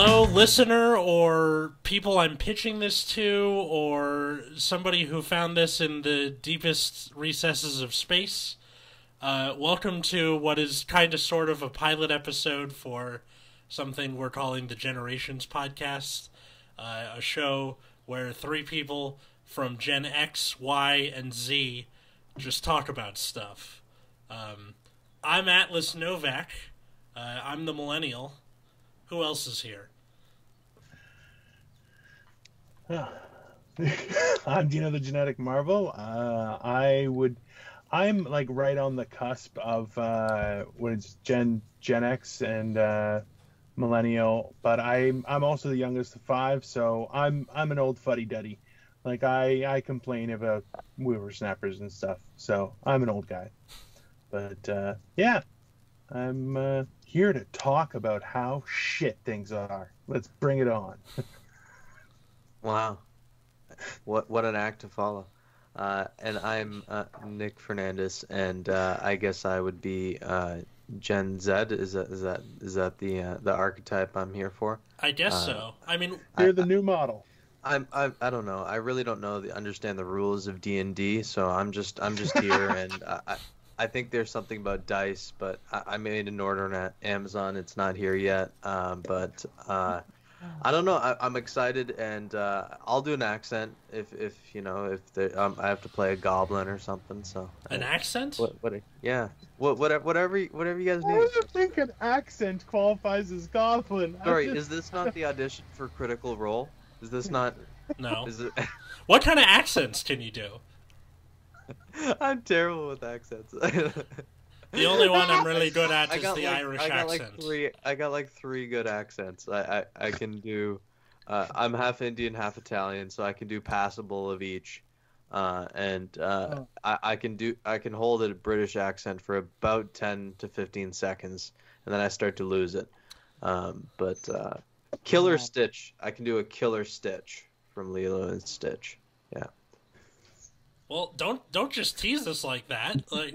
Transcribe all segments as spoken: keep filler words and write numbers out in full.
hello, listener, or people I'm pitching this to, or somebody who found this in the deepest recesses of space, uh, welcome to what is kind of sort of a pilot episode for something we're calling the Generations Podcast, uh, a show where three people from Gen X, Y, and Z just talk about stuff. Um, I'm Atlas Novak. Uh, I'm the millennial. Who else is here? I'm Dino the Genetic Marvel. Uh, I would, I'm like right on the cusp of uh, what is Gen Gen X and uh, millennial, but I'm I'm also the youngest of five, so I'm I'm an old fuddy duddy. Like I I complain about whippersnappers and stuff, so I'm an old guy. But uh, yeah, I'm. Uh, Here to talk about how shit things are. Let's bring it on. Wow, what what an act to follow. Uh, and I'm uh, Nick Fernandes, and uh, I guess I would be uh, Gen Z. Is that is that is that the uh, the archetype I'm here for? I guess uh, so. I mean, you're the new model. I'm I I don't know. I really don't know the understand the rules of D and D, so I'm just I'm just here and I. I I think there's something about dice, but I, I made an order on Amazon. It's not here yet, um, but uh, I don't know. I, I'm excited, and uh, I'll do an accent if, if you know, if there, um, I have to play a goblin or something. So an I, accent? What, what? Yeah. What? Whatever. Whatever. Whatever you guys need. I don't think an accent qualifies as goblin. Sorry, just... is this not the audition for Critical Role? Is this not? No. Is it... What kind of accents can you do? I'm terrible with accents. The only one I'm really good at is the like, Irish I got accent. Like three, I got like three good accents. I, I, I can do... Uh, I'm half Indian, half Italian, so I can do passable of each. Uh, and uh, oh. I, I can do I can hold a British accent for about ten to fifteen seconds, and then I start to lose it. Um, but uh, Killer yeah. Stitch. I can do a Killer Stitch from Lilo and Stitch. Yeah. Well, don't don't just tease us like that. Like,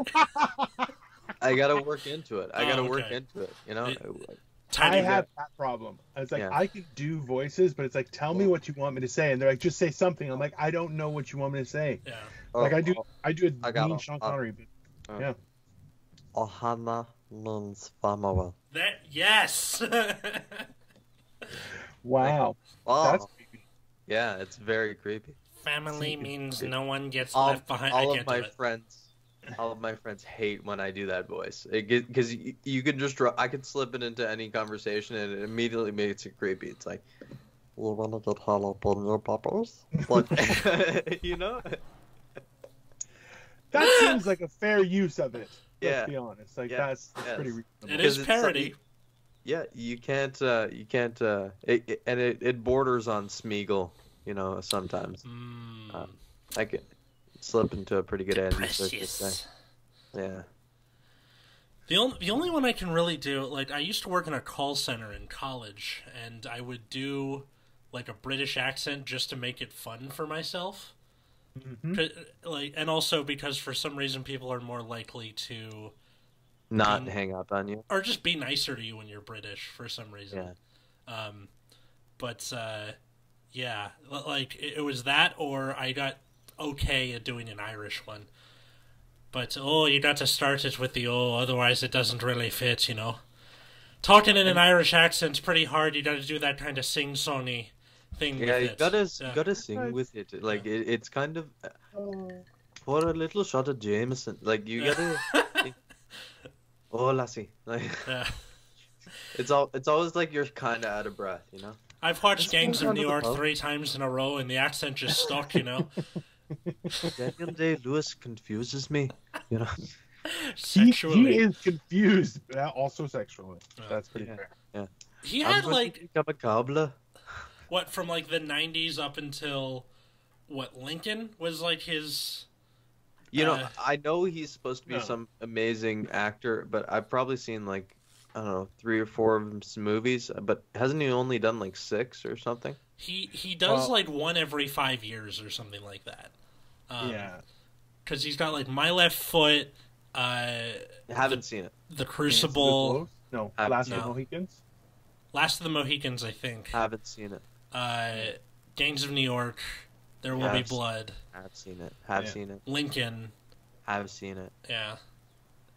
I gotta work into it. I gotta oh, okay. work into it. You know, it, I have bit. that problem. It's like yeah. I can do voices, but it's like, tell me what you want me to say, and they're like, just say something. I'm like, I don't know what you want me to say. Yeah. Like oh, I do, oh, I do a I got mean Sean Connery. Uh, uh, yeah. Ohana Luns Famawal. That yes. Wow. Oh. That's creepy. Yeah, it's very creepy. Family means no one gets all, left behind. All I of my friends, all of my friends hate when I do that voice. Because you, you can just, I can slip it into any conversation and it immediately makes it creepy. It's like, we want to get jalapeno poppers. Like, you know, that seems like a fair use of it. Let's yeah. be honest, like yeah. that's, that's yes. pretty reasonable. It is parody. Yeah, you can't, uh, you can't, uh, it, it, and it, it borders on Smeagol. You know, sometimes mm. um, I could slip into a pretty good end. Yeah. The only the only one I can really do, like, I used to work in a call center in college, and I would do like a British accent just to make it fun for myself. Mm-hmm. Like, and also because for some reason people are more likely to not um, hang up on you, or just be nicer to you when you're British for some reason. Yeah. Um, but. Uh, Yeah, like, it was that, or I got okay at doing an Irish one. But, oh, you got to start it with the oh, otherwise it doesn't really fit, you know. Talking in an Irish accent's pretty hard. You got to do that kind of sing-songy thing yeah, with you it. Gotta, yeah, you got to sing with it. Like, yeah. it, it's kind of... Uh, pour a little shot of Jameson. Like, you got to... Oh, lassie. Like, yeah. it's, all, it's always like you're kind of out of breath, you know? I've watched Gangs of New York three times in a row, and the accent just stuck, you know? Daniel Day Lewis confuses me, you know? Sexually. He, he is confused, but also sexually. Oh, that's pretty yeah, fair. Yeah. He I'm had, like... I'm a cobbler. What, from, like, the nineties up until, what, Lincoln was, like, his... You uh, know, I know he's supposed to be no. some amazing actor, but I've probably seen, like... I don't know, three or four of his movies, but hasn't he only done like six or something? He he does uh, like one every five years or something like that. Um, yeah, because he's got like My Left Foot. Uh, haven't the, seen it. The Crucible. No, Last of the Mohicans. Last of the Mohicans, I think. I haven't seen it. Uh, Gangs of New York, There Will Be Blood. I've seen it. Have seen it. Lincoln. I've seen it. Yeah.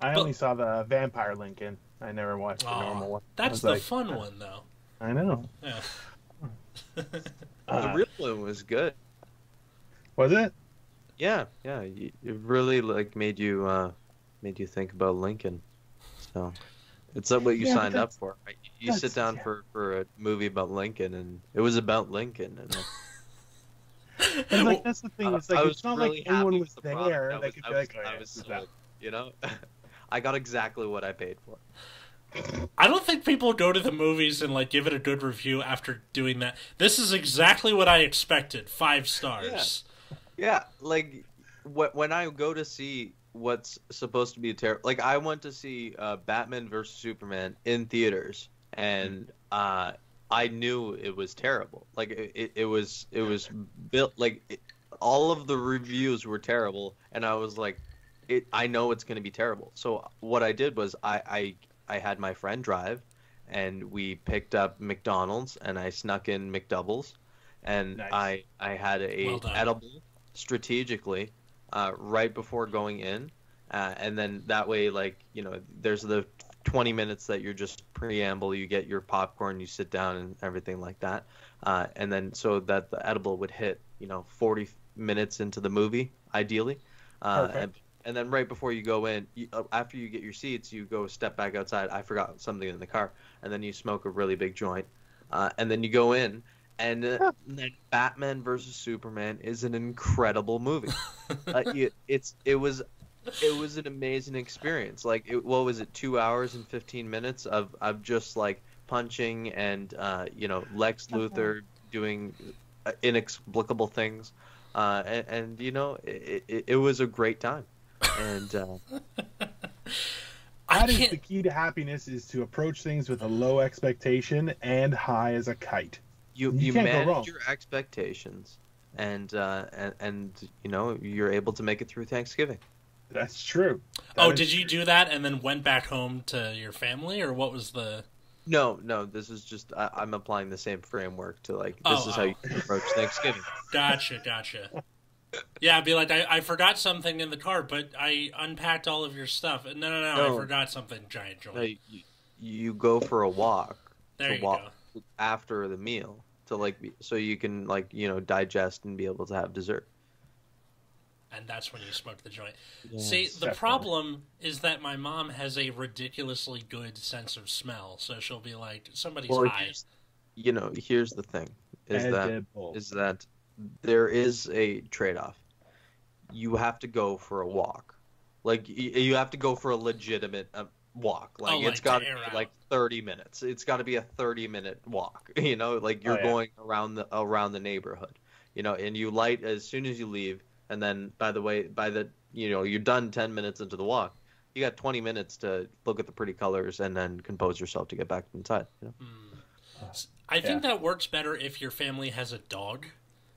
I only saw the Vampire Lincoln. I never watched the normal one. That's the fun one, though. I know. Yeah. The real one was good. Was it? Yeah, yeah. It really like made you uh, made you think about Lincoln. So it's what you yeah, signed up for. Right? You sit down yeah. for for a movie about Lincoln, and it was about Lincoln. And it's like well, that's the thing. It's like it's not really like anyone was the there. I was, could I was, be like, I was, oh, yeah, I was so, you know, I got exactly what I paid for. I don't think people go to the movies and like give it a good review after doing that. This is exactly what I expected. Five stars. Yeah, yeah. Like when I go to see what's supposed to be a terrible, like I went to see uh, Batman versus Superman in theaters, and uh, I knew it was terrible. Like it, it was, it was built like it, all of the reviews were terrible, and I was like, it. I know it's going to be terrible. So what I did was I. I I had my friend drive, and we picked up McDonald's, and I snuck in McDoubles, and nice. I I had a well edible strategically uh, right before going in, uh, and then that way, like you know, there's the twenty minutes that you're just preamble. You get your popcorn, you sit down, and everything like that, uh, and then so that the edible would hit, you know, forty minutes into the movie, ideally. Uh, and, And then right before you go in, you, after you get your seats, you go step back outside. I forgot something in the car. And then you smoke a really big joint. Uh, and then you go in. And uh, then Batman versus Superman is an incredible movie. uh, it, it's, it, was, it was an amazing experience. Like, it, what was it, two hours and fifteen minutes of, of just, like, punching and, uh, you know, Lex Luthor doing inexplicable things. Uh, and, and, you know, it, it, it was a great time. And uh, that is the key to happiness: is to approach things with a low expectation and high as a kite. You you, you manage your expectations, and uh, and and you know you're able to make it through Thanksgiving. That's true. That oh, did you true. do that and then went back home to your family, or what was the? No, no. This is just I, I'm applying the same framework to like this oh, is oh. how you approach Thanksgiving. Gotcha, gotcha. Yeah, be like, I, I forgot something in the car, but I unpacked all of your stuff. No, no, no, no. I forgot something, giant joint. No, you, you go for a walk. There you walk go. After the meal, to like, be, so you can like, you know, digest and be able to have dessert. And that's when you smoke the joint. Yeah, see, definitely. The problem is that my mom has a ridiculously good sense of smell, so she'll be like, somebody's well, high. You know, here's the thing: is Edible. that is that. There is a trade-off. You have to go for a walk. Like, you have to go for a legitimate uh, walk. Like, oh, like it's got to be, like, thirty minutes. It's got to be a thirty-minute walk, you know? Like, you're oh, yeah. going around the around the neighborhood, you know? And you light as soon as you leave, and then, by the way, by the, you know, you're done ten minutes into the walk. You got twenty minutes to look at the pretty colors and then compose yourself to get back inside, you know? Mm. I think yeah. that works better if your family has a dog.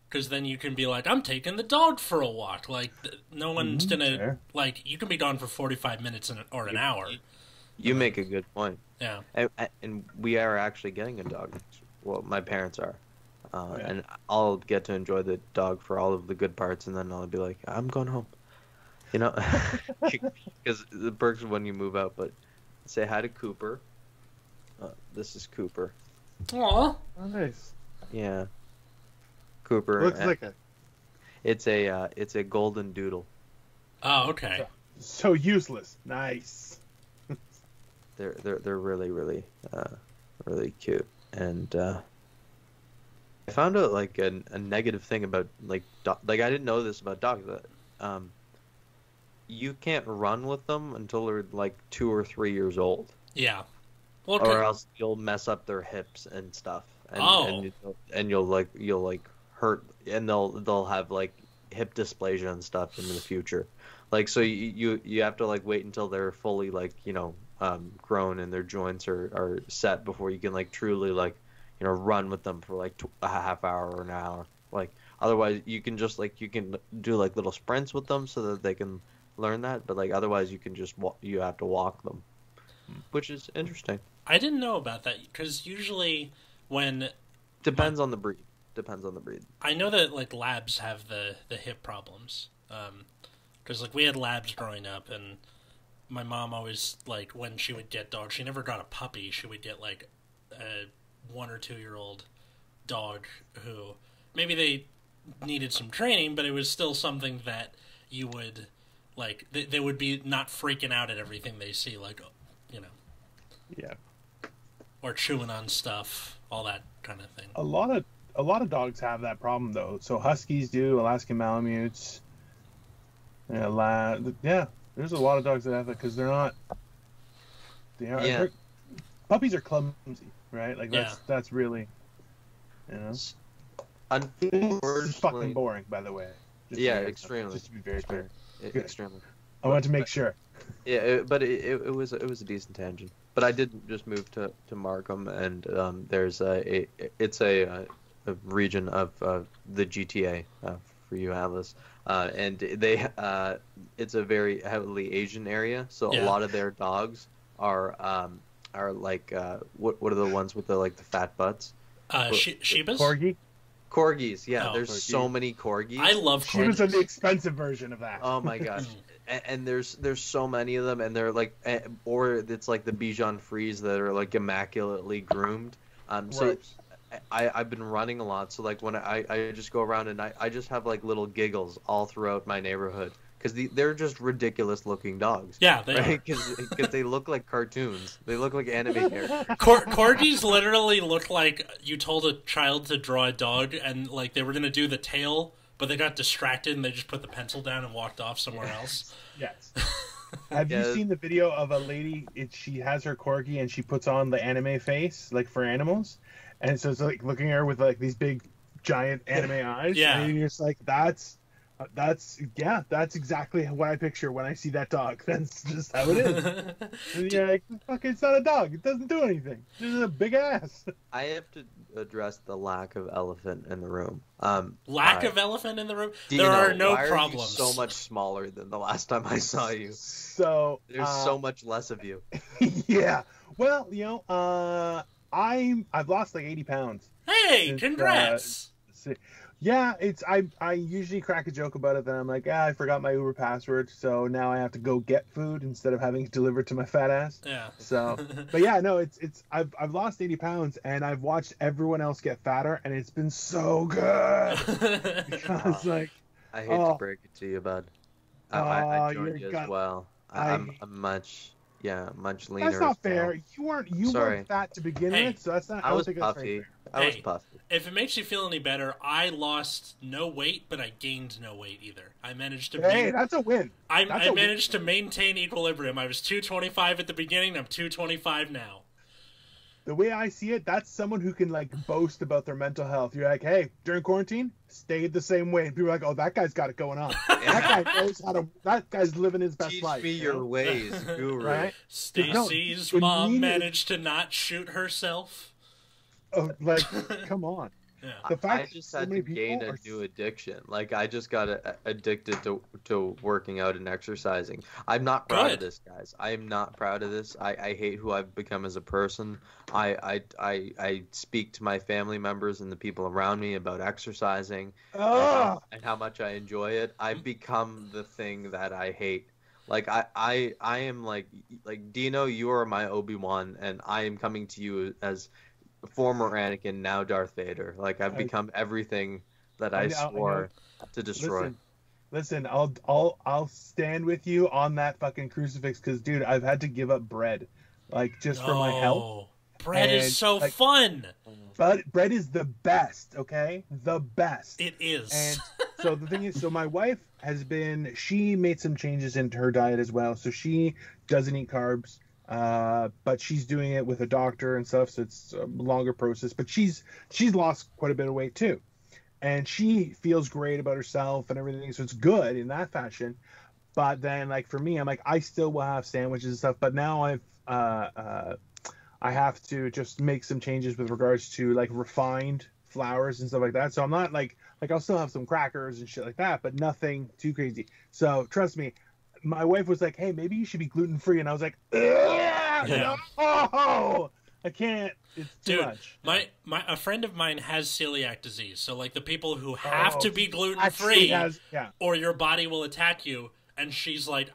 Because then you can be like, I'm taking the dog for a walk. Like, no one's mm-hmm, gonna sure. like. You can be gone for forty-five minutes an, or an you, hour. You make a good point. Yeah, and, and we are actually getting a dog. Well, my parents are, uh, yeah. and I'll get to enjoy the dog for all of the good parts, and then I'll be like, I'm going home. You know, because the perks of when you move out. But say hi to Cooper. Uh, this is Cooper. Aw, oh, nice. Yeah. Cooper. Looks like a... It's a uh, it's a golden doodle. Oh, okay. So, so useless. Nice. they're they're they're really really uh, really cute. And uh, I found out like a, a negative thing about like do like I didn't know this about dogs. But, um, you can't run with them until they're like two or three years old. Yeah. Well, or okay. else you'll mess up their hips and stuff. And, oh. And you'll, and you'll like you'll like. hurt, and they'll they'll have like hip dysplasia and stuff in the future, like so you you, you have to like wait until they're fully like you know um, grown and their joints are, are set before you can like truly like you know run with them for like tw a half hour or an hour, like otherwise you can just like you can do like little sprints with them so that they can learn that, but like otherwise you can just walk, you have to walk them, which is interesting. I didn't know about that, because usually when... Depends uh, on the breed. Depends on the breed. I know that, like, labs have the, the hip problems. Um, because, like, we had labs growing up, and my mom always, like, when she would get dogs, she never got a puppy. She would get, like, a one- or two-year-old dog who... Maybe they needed some training, but it was still something that you would, like, they, they would be not freaking out at everything they see, like, you know. Yeah. Or chewing on stuff, all that kind of thing. A lot of a lot of dogs have that problem, though. So Huskies do, Alaskan Malamutes. Yeah, la yeah. There's a lot of dogs that have that because they're not. They are, yeah. They're, puppies are clumsy, right? Like that's yeah. that's really, you know. Unfortunately, it's fucking boring, by the way. Just yeah, extremely. Just to be very clear. It, extremely. I wanted to make but, sure. Yeah, it, but it, it was it was a decent tangent. But I did just move to, to Markham, and um, there's a, a it's a, a region of uh, the G T A uh, for you, Atlas, uh, and they uh, it's a very heavily Asian area, so yeah. a lot of their dogs are um, are like uh, what what are the ones with the like the fat butts? Uh, Sh Shibas? Corgi. Corgis, yeah. Oh, there's corgi. so many corgis. I love corgis. Shibas are the expensive version of that. Oh my gosh. and, and there's there's so many of them, and they're like, or it's like the Bichon Frise that are like immaculately groomed. Um, so I I've been running a lot, so like when I I just go around and I I just have like little giggles all throughout my neighborhood because the, they're just ridiculous looking dogs. Yeah, they right? Because they look like cartoons. They look like anime characters. Cor corgis literally look like you told a child to draw a dog, and like they were gonna do the tail, but they got distracted and they just put the pencil down and walked off somewhere yes. else. Yes. Have yeah. you seen the video of a lady? It, she has her corgi and she puts on the anime face, like for animals, and so it's like looking at her with like these big, giant anime eyes. Yeah, and you're just like that's. That's yeah. That's exactly what I picture when I see that dog. That's just how it is. And you're like, fuck, it's not a dog. It doesn't do anything. It's just a big ass. I have to address the lack of elephant in the room. Um, lack uh, of elephant in the room. Dino, there are no why problems. Are you so much smaller than the last time I saw you. So there's uh, so much less of you. Yeah. Well, you know, uh, I'm I've lost like eighty pounds. Hey, since, congrats. Uh, Yeah, it's I I usually crack a joke about it, then I'm like, ah, I forgot my Uber password, so now I have to go get food instead of having it delivered to my fat ass. Yeah. So, but yeah, no, it's it's I've I've lost eighty pounds, and I've watched everyone else get fatter, and it's been so good. Because like, I hate oh, to break it to you, bud. I, uh, I, I joined you as well. I, I'm, I'm much. Yeah, much leaner. That's not fair. Well. You weren't you Sorry. weren't fat to begin hey, with, so that's not. I, I was puffy. I hey, was puffy. If it makes you feel any better, I lost no weight, but I gained no weight either. I managed to. Hey, be, that's a win. I, that's I a managed win. to maintain equilibrium. I was two twenty-five at the beginning. I'm two twenty-five now. The way I see it, that's someone who can like boast about their mental health. You're like, hey, during quarantine, stayed the same way, and people are like, oh, that guy's got it going on. That guy knows how to. That guy's living his best Teach life. Teach me your ways, guru. Right? Stacy's no, mom managed to not shoot herself. Oh, like, come on. Yeah. The fact I just had so to gain a are... new addiction. Like I just got a, addicted to to working out and exercising. I'm not proud Good. of this, guys. I am not proud of this. I, I hate who I've become as a person. I I I, I speak to my family members and the people around me about exercising oh. and, and how much I enjoy it. I've become the thing that I hate. Like I, I I am like like Dino. You are my Obi-Wan, and I am coming to you as. Former Anakin, now Darth Vader. Like I've become everything that I, I swore I to destroy. Listen, listen, I'll I'll I'll stand with you on that fucking crucifix because, dude, I've had to give up bread, like just for oh, my health. Bread and, is so like, fun. But bread is the best. Okay, the best. It is. And so the thing is, so my wife has been. She made some changes in her diet as well, so she doesn't eat carbs. Uh, but she's doing it with a doctor and stuff, so it's a longer process. But she's she's lost quite a bit of weight too, and she feels great about herself and everything, so it's good in that fashion. But then, like for me, I'm like I still will have sandwiches and stuff, but now I've uh, uh, I have to just make some changes with regards to like refined flours and stuff like that. So I'm not like like I'll still have some crackers and shit like that, but nothing too crazy. So trust me. My wife was like, hey, maybe you should be gluten-free. And I was like, yeah. No! I can't. It's too Dude, much. my my a friend of mine has celiac disease. So like the people who have oh, to be gluten free, has, yeah. or your body will attack you. And she's like,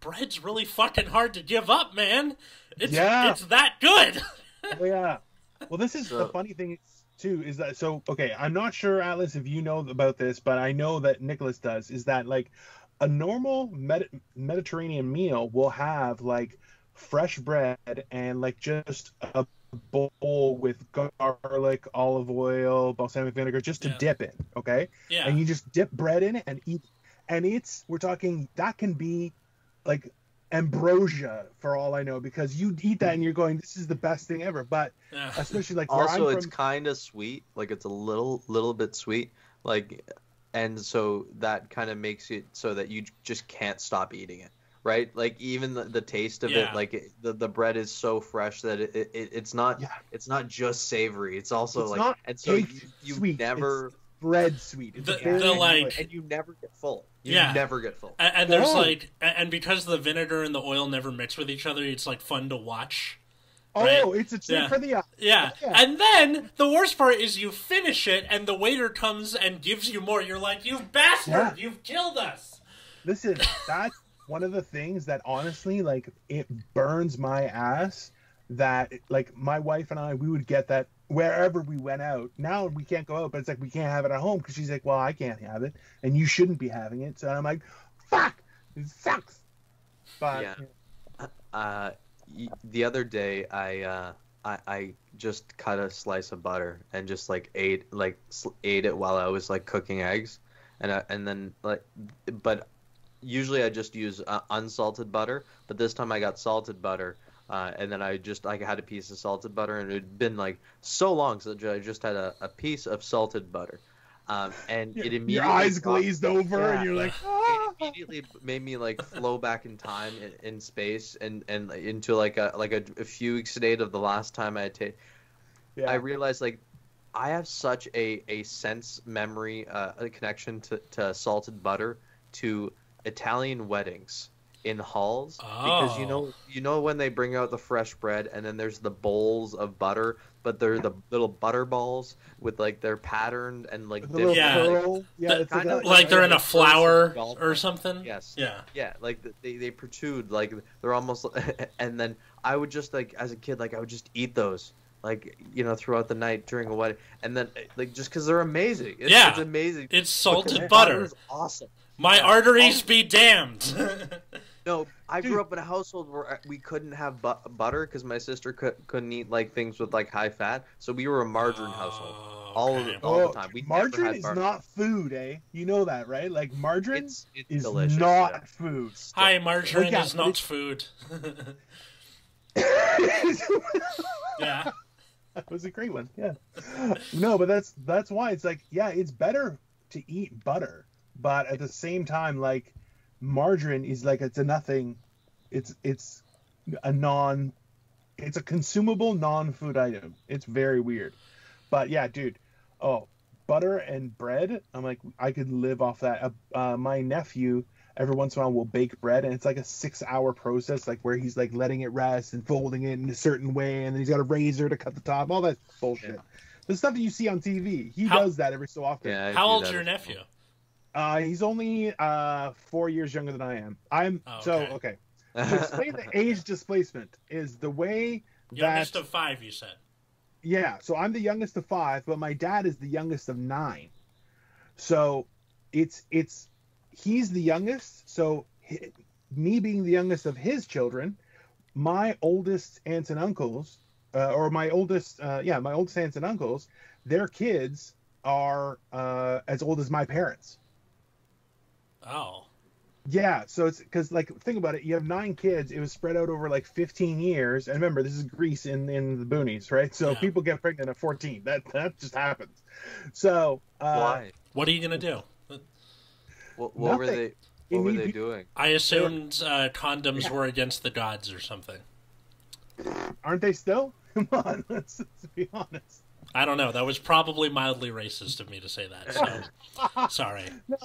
bread's really fucking hard to give up, man. It's yeah. it's that good. Oh, yeah. Well, this is so. the funny thing too is that so okay. I'm not sure, Atlas, if you know about this, but I know that Nicholas does. Is that like a normal Med Mediterranean meal will have like fresh bread and like just a bowl with garlic, olive oil, balsamic vinegar, just to yeah. dip in. Okay. Yeah. And you just dip bread in it and eat. And it's we're talking that can be like ambrosia for all I know, because you eat that and you're going, this is the best thing ever. But yeah. especially like where also I'm it's kind of sweet, like it's a little little bit sweet, like, and so that kind of makes it so that you just can't stop eating it, right? Like even the, the taste of yeah. it, like it, the the bread is so fresh that it, it, it it's not yeah. it's not just savory, it's also it's like not and so you, you sweet. never. It's bread sweet. It's the, the, like, and you never get full. You yeah. never get full. And, and there's oh. like, and because the vinegar and the oil never mix with each other, it's like fun to watch. Right? Oh, it's a treat yeah. for the eye. Yeah. yeah. And then the worst part is you finish it and the waiter comes and gives you more. You're like, you bastard, yeah. you've killed us. Listen, that's one of the things that honestly, like, it burns my ass that, like, my wife and I, we would get that wherever we went out. Now we can't go out, but it's like we can't have it at home because she's like, well, I can't have it and you shouldn't be having it. So I'm like, fuck, it sucks. But yeah. yeah. uh the other day I uh I, I just cut a slice of butter and just like ate like ate it while I was like cooking eggs, and I, and then like but usually I just use uh, unsalted butter, but this time I got salted butter. Uh, and then I just like had a piece of salted butter, and it had been like so long, so I just had a, a piece of salted butter, um, and it immediately your eyes glazed over, yeah, and you're like, ah. It immediately made me like flow back in time, in, in space, and and into like a like a, a fugue state of the last time I had taken. Yeah. I realized like I have such a a sense memory uh, a connection to, to salted butter to Italian weddings. In halls, oh. because you know, you know when they bring out the fresh bread, and then there's the bowls of butter, but they're the little butter balls with like they're patterned and like the yeah, like, yeah the, it's kind of, like they're in a flower or something. Yes, yeah, yeah, like they they protrude, like they're almost. And then I would just like as a kid, like I would just eat those, like you know, throughout the night during a wedding, and then like just because they're amazing. It's, yeah, it's amazing. It's salted butter. It's awesome. My yeah. arteries awesome. be damned. No, I Dude. grew up in a household where we couldn't have bu butter because my sister could, couldn't eat like things with like high fat, so we were a margarine oh, household all okay. of, all oh, the time. We margarine had is not food, eh? You know that, right? Like margarine it's, it's is delicious, not yeah. food. Hi, margarine is it. not food. Yeah, that was a great one. Yeah, no, but that's that's why it's like yeah, it's better to eat butter, but at the same time, like. Margarine is like it's a nothing it's it's a non it's a consumable non-food item. It's very weird, but yeah, dude, oh, butter and bread, I'm like I could live off that. Uh, my nephew every once in a while will bake bread, and it's like a six hour process, like where he's like letting it rest and folding it in a certain way, and then he's got a razor to cut the top, all that bullshit. Yeah. The stuff that you see on T V, he how, does that every so often. Yeah, how old's your nephew? Uh, he's only uh, four years younger than I am. I'm oh, okay. so okay. To explain the age displacement is the way that youngest of five. You said, yeah. So I'm the youngest of five, but my dad is the youngest of nine. So it's it's he's the youngest. So he, me being the youngest of his children, my oldest aunts and uncles, uh, or my oldest uh, yeah, my oldest aunts and uncles, their kids are uh, as old as my parents. Oh. Yeah, so it's because, like, think about it. You have nine kids. It was spread out over, like, fifteen years. And remember, this is Greece in, in the boonies, right? So yeah. people get pregnant at fourteen. That that just happens. So uh, why? What are you going to do? What, what were they, what were they doing? I assumed uh, condoms yeah. were against the gods or something. Aren't they still? Come on, let's, let's be honest. I don't know. That was probably mildly racist of me to say that. So sorry. No.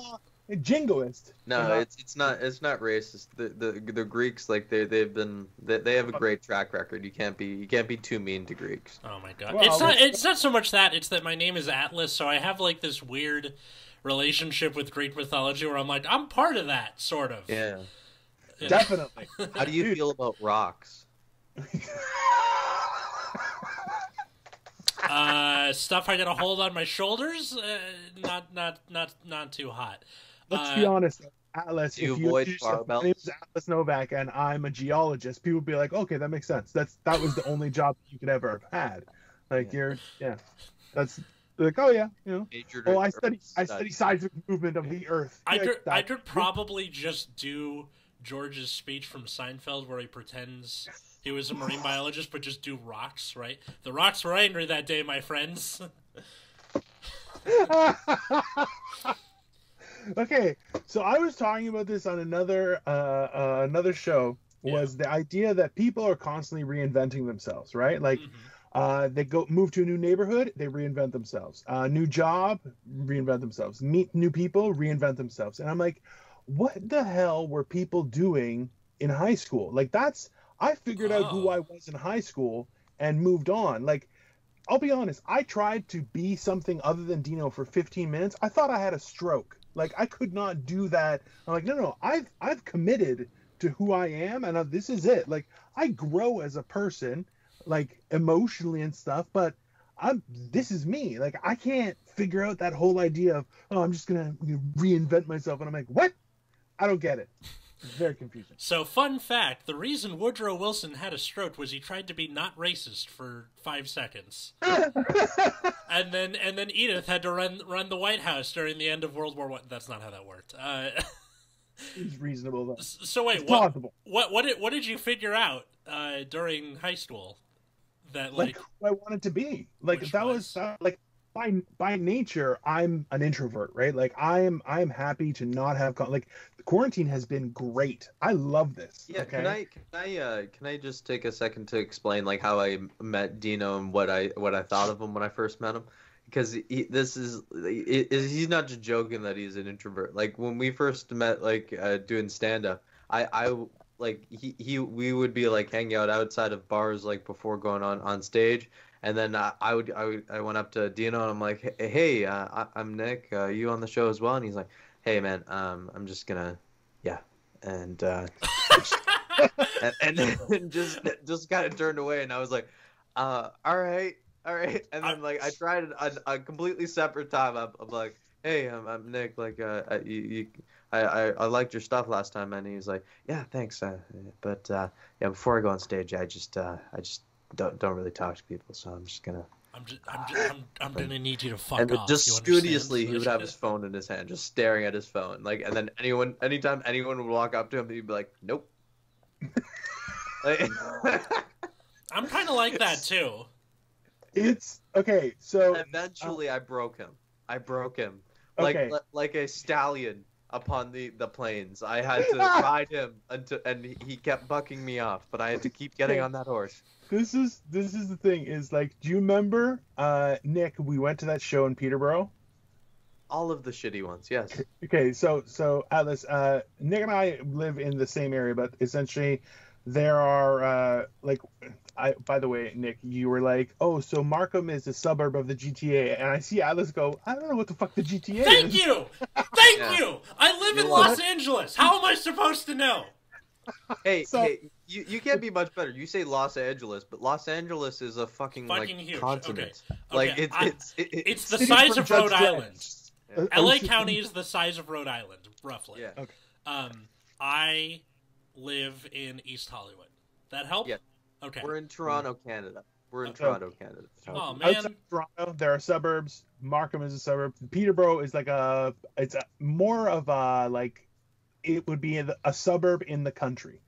jingoist. No, not, it's it's not it's not racist. The the the Greeks, like they they've been they, they have a great track record. You can't be you can't be too mean to Greeks. Oh my god. Well, it's not it's not so much that, it's that my name is Atlas, so I have like this weird relationship with Greek mythology where I'm like, I'm part of that, sort of. Yeah. You Definitely. Know? How do you Dude. feel about rocks? Uh, stuff I got a hold on my shoulders, uh, not not not not too hot. Let's uh, be honest, Atlas. You if avoid you yourself, my name is Atlas Novak, and I'm a geologist. People would be like, okay, that makes sense. That's that was the only job you could ever have had. Like yeah. you're, yeah, that's like oh yeah, you know. Majored oh, I study Earth I study seismic movement of the Earth. I yeah, could I could probably just do George's speech from Seinfeld where he pretends he was a marine biologist, but just do rocks, right? The rocks were angry that day, my friends. Okay, so I was talking about this on another uh, uh, another show, was yeah. the idea that people are constantly reinventing themselves, right? Like, mm-hmm. uh, they go move to a new neighborhood, they reinvent themselves. Uh, new job, reinvent themselves. Meet new people, reinvent themselves. And I'm like, what the hell were people doing in high school? Like, that's... I figured oh. out who I was in high school and moved on. Like, I'll be honest, I tried to be something other than Dino for fifteen minutes. I thought I had a stroke. Like, I could not do that. I'm like, no, no, I've I've committed to who I am, and I, this is it. Like, I grow as a person, like, emotionally and stuff, but I'm this is me. Like, I can't figure out that whole idea of, oh, I'm just going to reinvent myself. And I'm like, what? I don't get it. It's very confusing. So, fun fact, the reason Woodrow Wilson had a stroke was he tried to be not racist for five seconds. and then and then Edith had to run run the White House during the end of World War One. That's not how that worked. Uh, it's reasonable, though. So, wait, what, what, what, did, what did you figure out uh, during high school? That, like, like who I wanted to be. Like, that was, was uh, like... By by nature, I'm an introvert, right? Like I am, I am happy to not have con like quarantine has been great. I love this. Yeah. Okay? Can I can I uh, can I just take a second to explain like how I met Dino and what I what I thought of him when I first met him? Because he, this is he, he's not just joking that he's an introvert. Like when we first met, like uh, doing stand up, I I like he he we would be like hanging out outside of bars like before going on on stage. And then uh, I would I would, I went up to Dino and I'm like, hey, hey uh, I, I'm Nick. Uh, are you on the show as well? And he's like, hey man, um, I'm just gonna, yeah, and uh, and, and, and just just kind of turned away. And I was like, uh, all right, all right. And then like I tried a, a completely separate time. I'm, I'm like, hey, I'm, I'm Nick. Like, uh, I, you, I, I I liked your stuff last time. And he's like, yeah, thanks. Uh, but uh, yeah, before I go on stage, I just uh, I just. Don't don't really talk to people, so I'm just gonna. I'm just, I'm, just, I'm I'm gonna need you to fuck and off. Just studiously, he would have his phone in his hand, just staring at his phone, like. And then anyone, anytime anyone would walk up to him, he'd be like, "Nope." I'm kind of like that too. It's okay. So eventually, um, I broke him. I broke him like okay. like a stallion upon the the plains. I had to ride him until, and he kept bucking me off, but I had to keep getting on that horse. This is this is the thing is like, do you remember uh, Nick? We went to that show in Peterborough. All of the shitty ones, yes. Okay, so so Atlas, uh, Nick and I live in the same area, but essentially, there are uh, like, I by the way, Nick, you were like, oh, so Markham is a suburb of the G T A, and I see Atlas go, I don't know what the fuck the G T A. Thank is. you, thank yeah. you. I live you in Los it? Angeles. How am I supposed to know? Hey, so, hey. You, you can't be much better. You say Los Angeles, but Los Angeles is a fucking, fucking like, huge. continent. Okay. Okay. Like, it's, I, it's, it, it, it's the size of Rhode Island. Yeah. L A County is the size of Rhode Island, roughly. Yeah. Okay. Um, I live in East Hollywood. That help? Yeah. Okay. We're in Toronto, Canada. We're in okay. Toronto, Canada. Oh, man. Outside Toronto, there are suburbs. Markham is a suburb. Peterborough is like a, it's a, more of a, like, it would be a, a suburb in the country.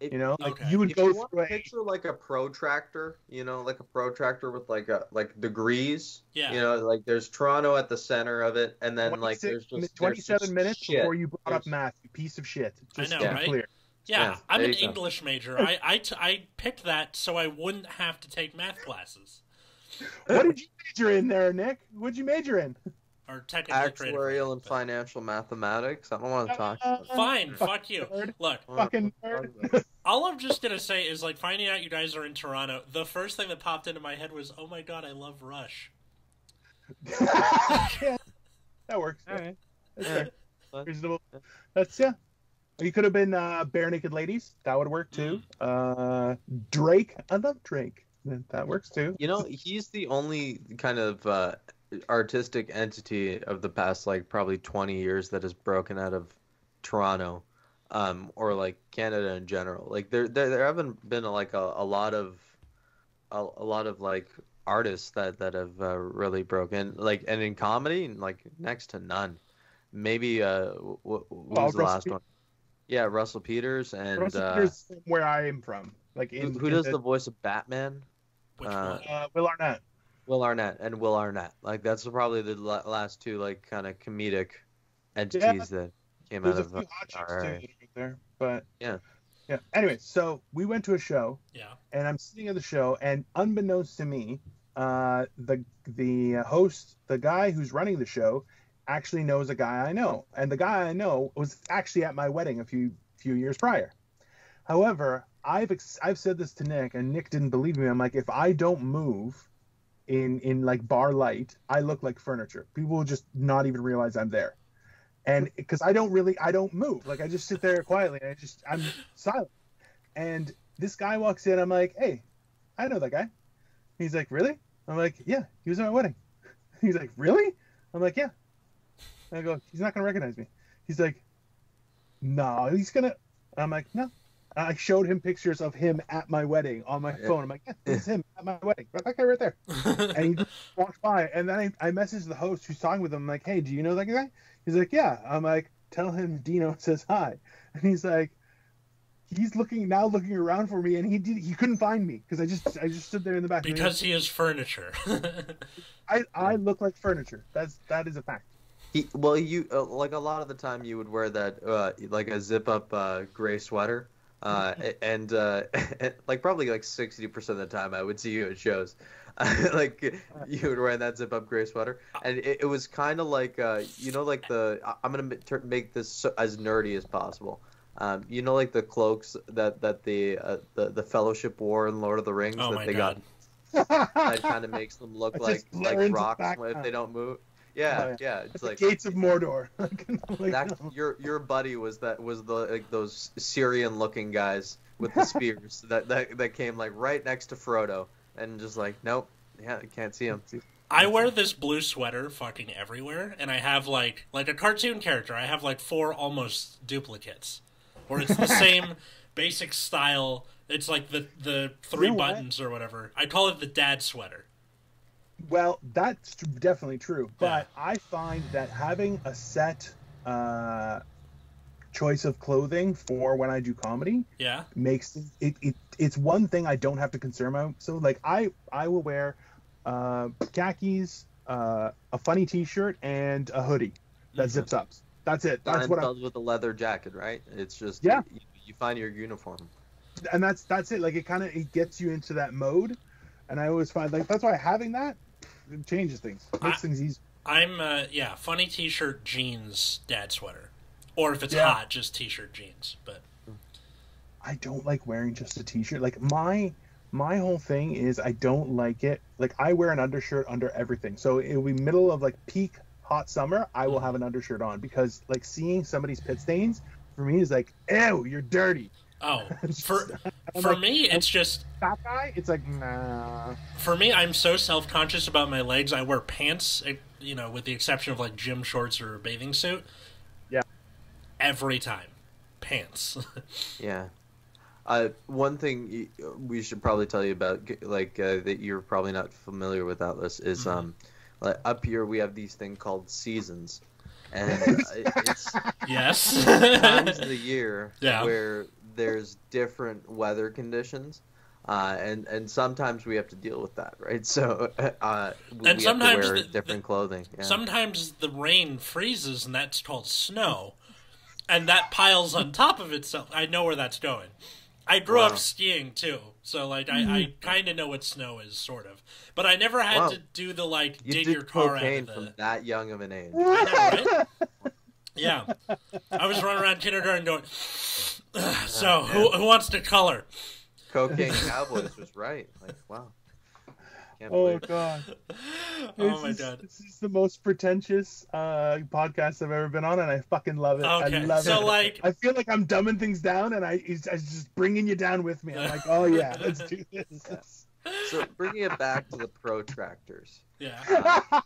It, you know, like okay. you would if go you want to picture like a protractor, you know, like a protractor with like a like degrees. Yeah. You know, like there's Toronto at the center of it, and then like there's just twenty-seven there's just minutes shit. Before you brought there's... up math, you piece of shit. Just I know, right? Clear. Yeah, yeah, I'm an English go. major. I I, t I picked that so I wouldn't have to take math classes. What did you major in there, Nick? What'd you major in? are technically actuarial and financial mathematics. I don't want to talk. Uh, about fine, that. Fuck you. Look, fucking nerd. All I'm just gonna say is, like, finding out you guys are in Toronto, the first thing that popped into my head was, "Oh my god, I love Rush." Yeah, that works. All right, that's yeah. fair. Reasonable. That's yeah. You could have been uh, Bare Naked Ladies. That would work too. Uh, Drake. I love Drake. That works too. You know, he's the only kind of uh, artistic entity of the past, like, probably twenty years that has broken out of Toronto, um, or like Canada in general. Like there, there, there haven't been like a, a lot of, a, a lot of like artists that that have uh, really broken. Like, and in comedy, like next to none. Maybe uh, what, what was the last one? Yeah, Russell Peters and Russell Peters, uh, where I am from. Like in, who, who in does the, the voice of Batman? Which uh, one? Uh, Will Arnett. Will Arnett and Will Arnett. Like, that's probably the last two, like, kind of comedic entities yeah, that came out of. There's a few hot chicks too there, but yeah, yeah. Anyway, so we went to a show. Yeah. And I'm sitting at the show, and unbeknownst to me, uh, the the host, the guy who's running the show, actually knows a guy I know, and the guy I know was actually at my wedding a few few years prior. However, I've ex I've said this to Nick, and Nick didn't believe me. I'm like, if I don't move in in like bar light, I look like furniture. People will just not even realize I'm there. And because I don't really, I don't move. Like, I just sit there quietly, and I just, I'm silent. And this guy walks in. I'm like, hey, I know that guy. He's like, really? I'm like, yeah, he was at my wedding. He's like, really? I'm like, yeah. And I go, he's not going to recognize me. He's like, no, he's going to. I'm like, no. I showed him pictures of him at my wedding on my phone. I'm like, yeah, this is him at my wedding. That guy right there. And he just walked by. And then I, I messaged the host who's talking with him. I'm like, hey, do you know that guy? He's like, yeah. I'm like, tell him Dino says hi. And he's like, he's looking now looking around for me, and he did, he couldn't find me because I just I just stood there in the back. Because he is furniture. I I look like furniture. That's that is a fact. He, well, you uh, like a lot of the time you would wear that uh, like a zip up uh, gray sweater. Uh, and, uh, and like probably like sixty percent of the time I would see you at shows. Like, you would wear that zip up gray sweater. And it, it was kind of like, uh, you know, like the, I'm going to make this so, as nerdy as possible. Um, you know, like the cloaks that, that the, uh, the, the Fellowship wore in Lord of the Rings. Oh, that my they God. Got, that kind of makes them look like, like rocks if they don't move. Yeah, oh, yeah, yeah. It's like Gates of Mordor. Like, that, no. Your your buddy was that was the like those Syrian looking guys with the spears that, that that came like right next to Frodo and just like nope, yeah, can't see him. I wear this blue sweater fucking everywhere, and I have like like a cartoon character. I have like four almost duplicates, or it's the same basic style. It's like the the three you know buttons what? or whatever. I call it the dad sweater. Well, that's definitely true, but yeah. I find that having a set uh, choice of clothing for when I do comedy, yeah, makes it, it. It's one thing I don't have to concern myself. So, like, I I will wear uh, khakis, uh, a funny T-shirt, and a hoodie that zips up. That's it. That's Mine what I'm with a leather jacket, right? It's just yeah. You, you find your uniform, and that's that's it. Like, it kind of it gets you into that mode. And I always find, like, that's why having that, it changes things. It makes I, things easy. I'm, uh, yeah, funny T-shirt, jeans, dad sweater. Or if it's yeah. hot, just T-shirt, jeans. But I don't like wearing just a T-shirt. Like, my my whole thing is I don't like it. Like, I wear an undershirt under everything. So it'll be middle of, like, peak hot summer, I mm. will have an undershirt on. Because, like, seeing somebody's pit stains, for me, is like, ew, you're dirty. Oh, for for like, me, it's just that guy. It's like nah. For me, I'm so self-conscious about my legs. I wear pants, you know, with the exception of like gym shorts or a bathing suit. Yeah. Every time, pants. Yeah. Uh, one thing we should probably tell you about, like uh, that you're probably not familiar with, Atlas, is mm-hmm. um, like up here we have these thing called seasons. And it's yes. times of the year yeah. where there's different weather conditions, uh, and and sometimes we have to deal with that, right? So uh, we, and we sometimes have to wear the, different the, clothing. Yeah. Sometimes the rain freezes, and that's called snow, and that piles on top of itself. I know where that's going. I grew wow. up skiing too, so like I, I kind of know what snow is, sort of. But I never had wow. to do the like you dig did your car out of the... from that young of an age. I know, right? Yeah, I was running around kindergarten going. Oh, so who, who wants to color? Cocaine Cowboys was right. Like wow. Can't oh god! oh my is, god! This is the most pretentious uh, podcast I've ever been on, and I fucking love it. Okay. I love so it. like, I feel like I'm dumbing things down, and I, I I'm just bringing you down with me. I'm like, oh yeah, let's do this. Yeah. So bringing it back to the protractors. Yeah. Uh,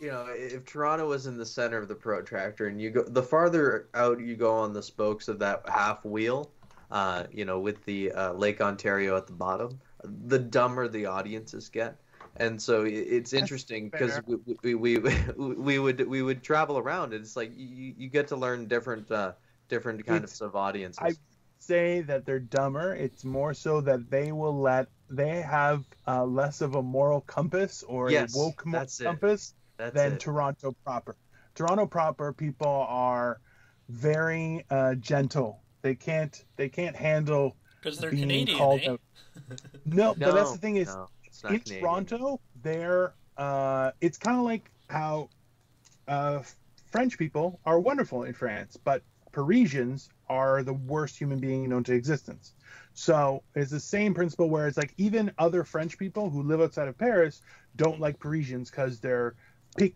you know, if Toronto was in the center of the protractor, and you go the farther out you go on the spokes of that half wheel, uh, you know, with the uh, Lake Ontario at the bottom. The dumber the audiences get, and so it's interesting because we, we we we would we would travel around, and it's like you you get to learn different uh, different kinds of audiences. I say that they're dumber. It's more so that they will let they have uh, less of a moral compass or yes, a woke moral compass than it. Toronto proper. Toronto proper people are very uh, gentle. They can't they can't handle because they're being Canadian. Called eh? out. No, no, but that's the thing is, no, in Canadian. Toronto, they're, uh, it's kind of like how uh, French people are wonderful in France, but Parisians are the worst human being known to existence. So it's the same principle where it's like even other French people who live outside of Paris don't like Parisians because they're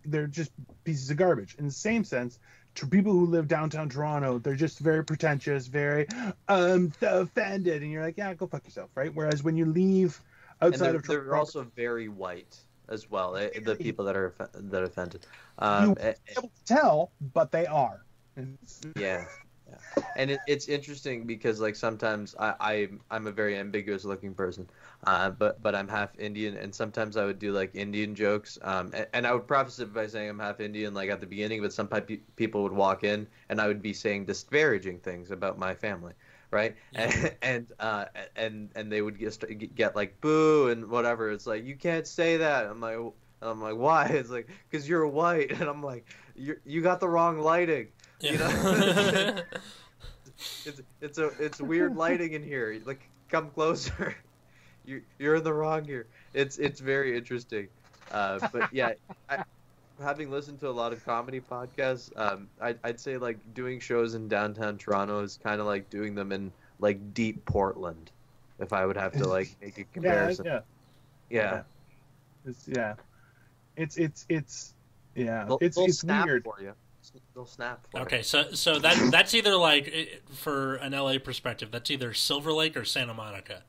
they're just pieces of garbage. In the same sense, to people who live downtown Toronto, they're just very pretentious, very um offended, and you're like, yeah, go fuck yourself, right? Whereas when you leave outside they're, of Toronto, they're also very white as well. The people that are that are offended, um, you can't be able to tell, but they are. yeah, yeah, and it, it's interesting because like sometimes I, I I'm a very ambiguous looking person, uh, but but I'm half Indian, and sometimes I would do like Indian jokes, um, and, and I would preface it by saying I'm half Indian, like at the beginning. But some pe people would walk in, and I would be saying disparaging things about my family, right? Yeah. And and, uh, and and they would get get like boo and whatever. It's like you can't say that. I'm like I'm like why? It's like because you're white, and I'm like you you got the wrong lighting, yeah. you know. it's it's a it's weird lighting in here. Like come closer. You, you're in the wrong here. It's it's very interesting, uh, but yeah, I, having listened to a lot of comedy podcasts, um, I, I'd say like doing shows in downtown Toronto is kind of like doing them in like deep Portland, if I would have to like make a comparison. yeah, yeah, yeah. It's yeah, it's it's it's yeah, they'll, it's they'll it's snap weird for you. They'll snap for okay, you. so so that that's either like for an L A perspective, that's either Silver Lake or Santa Monica.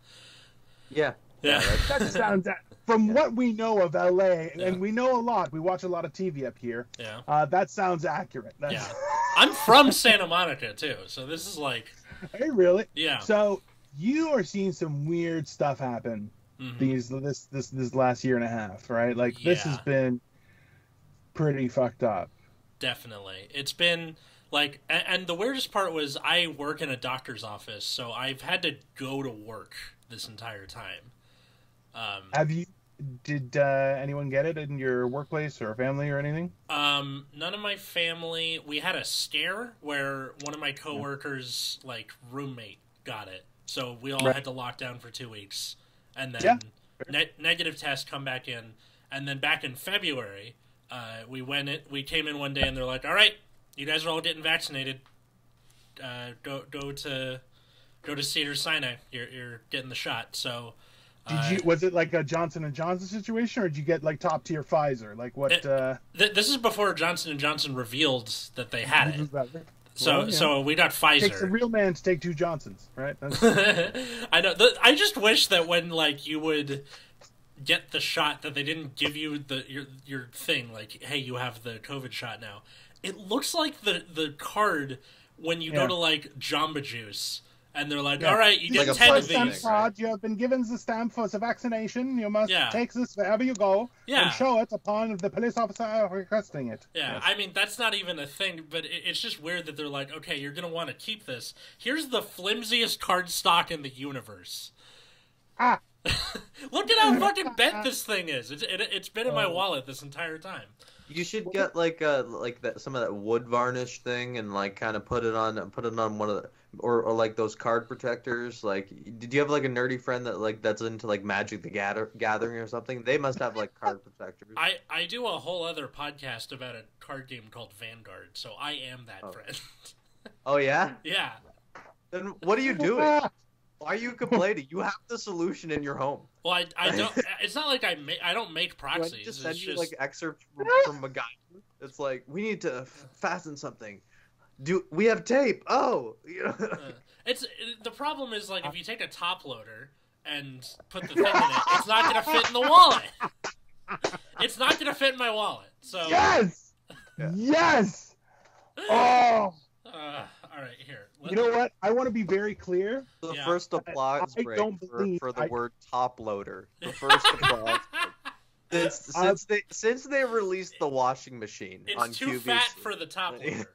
Yeah, yeah. That sounds from yeah. what we know of L A, and yeah. we know a lot. We watch a lot of T V up here. Yeah, uh, that sounds accurate. That's... Yeah, I'm from Santa Monica too, so this is like. Hey, really? Yeah. So you are seeing some weird stuff happen mm-hmm. these this this this last year and a half, right? Like yeah. this has been pretty fucked up. Definitely, it's been. Like, and the weirdest part was I work in a doctor's office, so I've had to go to work this entire time. Um, Have you? Did uh, anyone get it in your workplace or family or anything? Um, none of my family. We had a scare where one of my coworkers, yeah. like roommate, got it, so we all right. had to lock down for two weeks, and then yeah. ne negative test, come back in, and then back in February, uh, we went. In, we came in one day, and they're like, "All right. You guys are all getting vaccinated. Uh, go go to go to Cedars-Sinai. You're you're getting the shot." So, uh, did you? Was it like a Johnson and Johnson situation, or did you get like top tier Pfizer? Like what? It, uh... th this is before Johnson and Johnson revealed that they had it. Well, so yeah. so we got Pfizer. It takes a real man to take two Johnsons, right? That's... I know. The, I just wish that when like you would get the shot, that they didn't give you the your your thing. Like, hey, you have the COVID shot now. It looks like the the card when you yeah. go to like Jamba Juice, and they're like, yeah. "All right, you get like ten of these." Card, you have been given the stamp for the vaccination. You must yeah. take this wherever you go yeah. and show it upon the police officer requesting it. Yeah, yes. I mean that's not even a thing, but it, it's just weird that they're like, "Okay, you're gonna want to keep this. Here's the flimsiest card stock in the universe." Ah. Look at how fucking bent this thing is. It's it, it's been in my wallet this entire time. You should get like uh like that some of that wood varnish thing and like kind of put it on put it on one of the or, or like those card protectors. Like, did you have like a nerdy friend that like that's into like Magic the Gather Gathering or something? They must have like card protectors. I I do a whole other podcast about a card game called Vanguard, so I am that oh. friend. Oh yeah? Yeah. Then what are you doing? Why are you complaining? You have the solution in your home. Well, I, I don't. It's not like I make. I don't make proxies. Do I just send it's you just... like excerpts from, from MacGyver. It's like we need to fasten something. Do we have tape? Oh, you know. Uh, it's it, the problem is like if you take a top loader and put the thing in it, it's not gonna fit in the wallet. It's not gonna fit in my wallet. So yes, yeah. yes. Oh. Uh, all right, here. Let's... You know what? I want to be very clear. The yeah. first applause break for, for the I... word top loader. The first applause. Since, since they since they released the washing machine it's on Q V C. It's too fat for the top loader.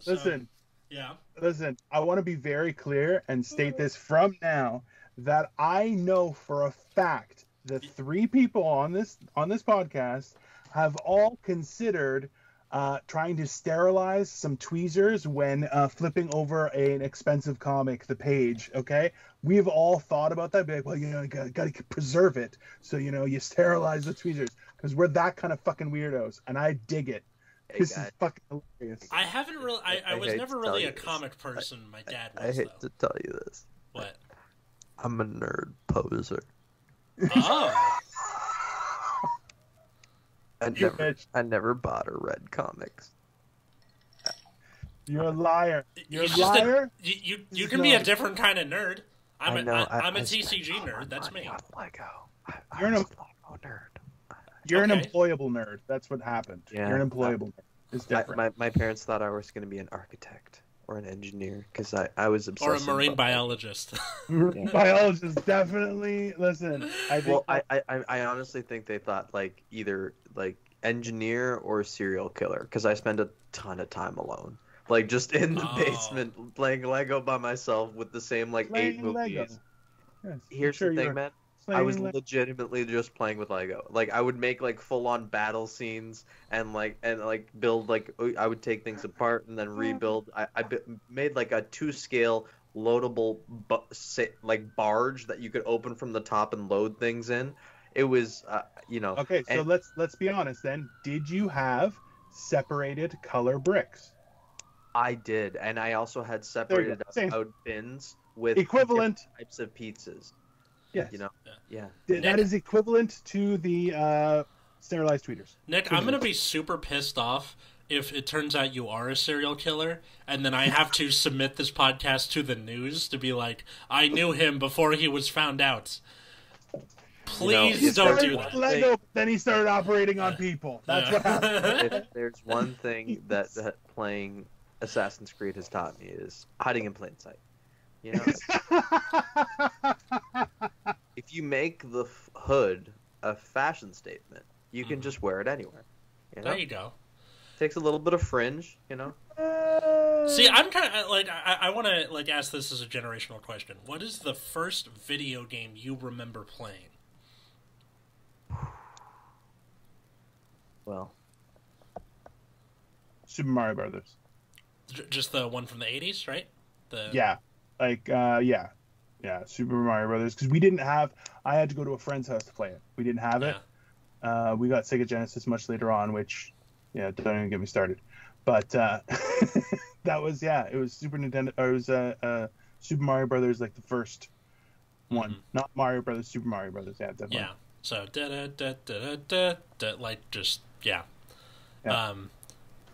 So, listen. Yeah. Listen, I want to be very clear and state this from now that I know for a fact the three people on this on this podcast have all considered Uh, trying to sterilize some tweezers when uh, flipping over a, an expensive comic, the page, okay? We've all thought about that. Be like, well, you know, gotta, gotta preserve it. So, you know, you sterilize the tweezers. Because we're that kind of fucking weirdos. And I dig it. Hey, this God. is fucking hilarious. I haven't really... I, I, I was never really a this. comic person. I, My dad was, I, I hate though. to tell you this. What? I'm a nerd poser. Oh! I never, I never bought or read comics. You're a liar. You're a liar. A, you you, you can be a different kind of nerd. I'm I know, a, I, I'm I, a T C G nerd. That's me. Lego. I, I You're an Lego nerd. You're okay. an employable nerd. That's what happened. Yeah. You're an employable nerd. It's different. My, my, my parents thought I was going to be an architect or an engineer because I, I was obsessed. Or a marine biologist. Marine biologist, definitely. Listen, I think... Well, I, I, I honestly think they thought, like, either... like engineer or serial killer because I spend a ton of time alone, like just in the oh. basement playing Lego by myself with the same like playing eight movies. Yes, Here's sure the thing, man. I was Lego. legitimately just playing with Lego. Like I would make like full-on battle scenes and like and like build like I would take things apart and then rebuild. I, I made like a two-scale loadable like barge that you could open from the top and load things in. It was, uh, you know. Okay, so and, let's let's be honest then. Did you have separated color bricks? I did, and I also had separated out bins with equivalent types of pizzas. Yes. You know. Yeah. yeah. That Nick, is equivalent to the uh, sterilized tweeters. Nick, tweeters. I'm gonna be super pissed off if it turns out you are a serial killer, and then I have to submit this podcast to the news to be like, I knew him before he was found out. Please you know, don't do that. Lego, then he started operating on people. That's yeah. what happened. If there's one thing that, that playing Assassin's Creed has taught me is hiding in plain sight. You know, if you make the hood a fashion statement, you can mm. just wear it anywhere. You know? There you go. Takes a little bit of fringe, you know. See, I'm kind of like I, I want to like ask this as a generational question. What is the first video game you remember playing? Well, Super Mario Brothers. J just the one from the eighties, right? The... Yeah, like uh, yeah, yeah, Super Mario Brothers. Because we didn't have, I had to go to a friend's house to play it. We didn't have it. Yeah. Uh, we got Sega Genesis much later on, which yeah, don't even get me started. But uh, that was yeah, it was Super Nintendo. Or it was uh, uh, Super Mario Brothers, like the first one, mm-hmm. not Mario Brothers, Super Mario Brothers. Yeah, definitely. Yeah. So da da da da da da, like just yeah. yeah. Um,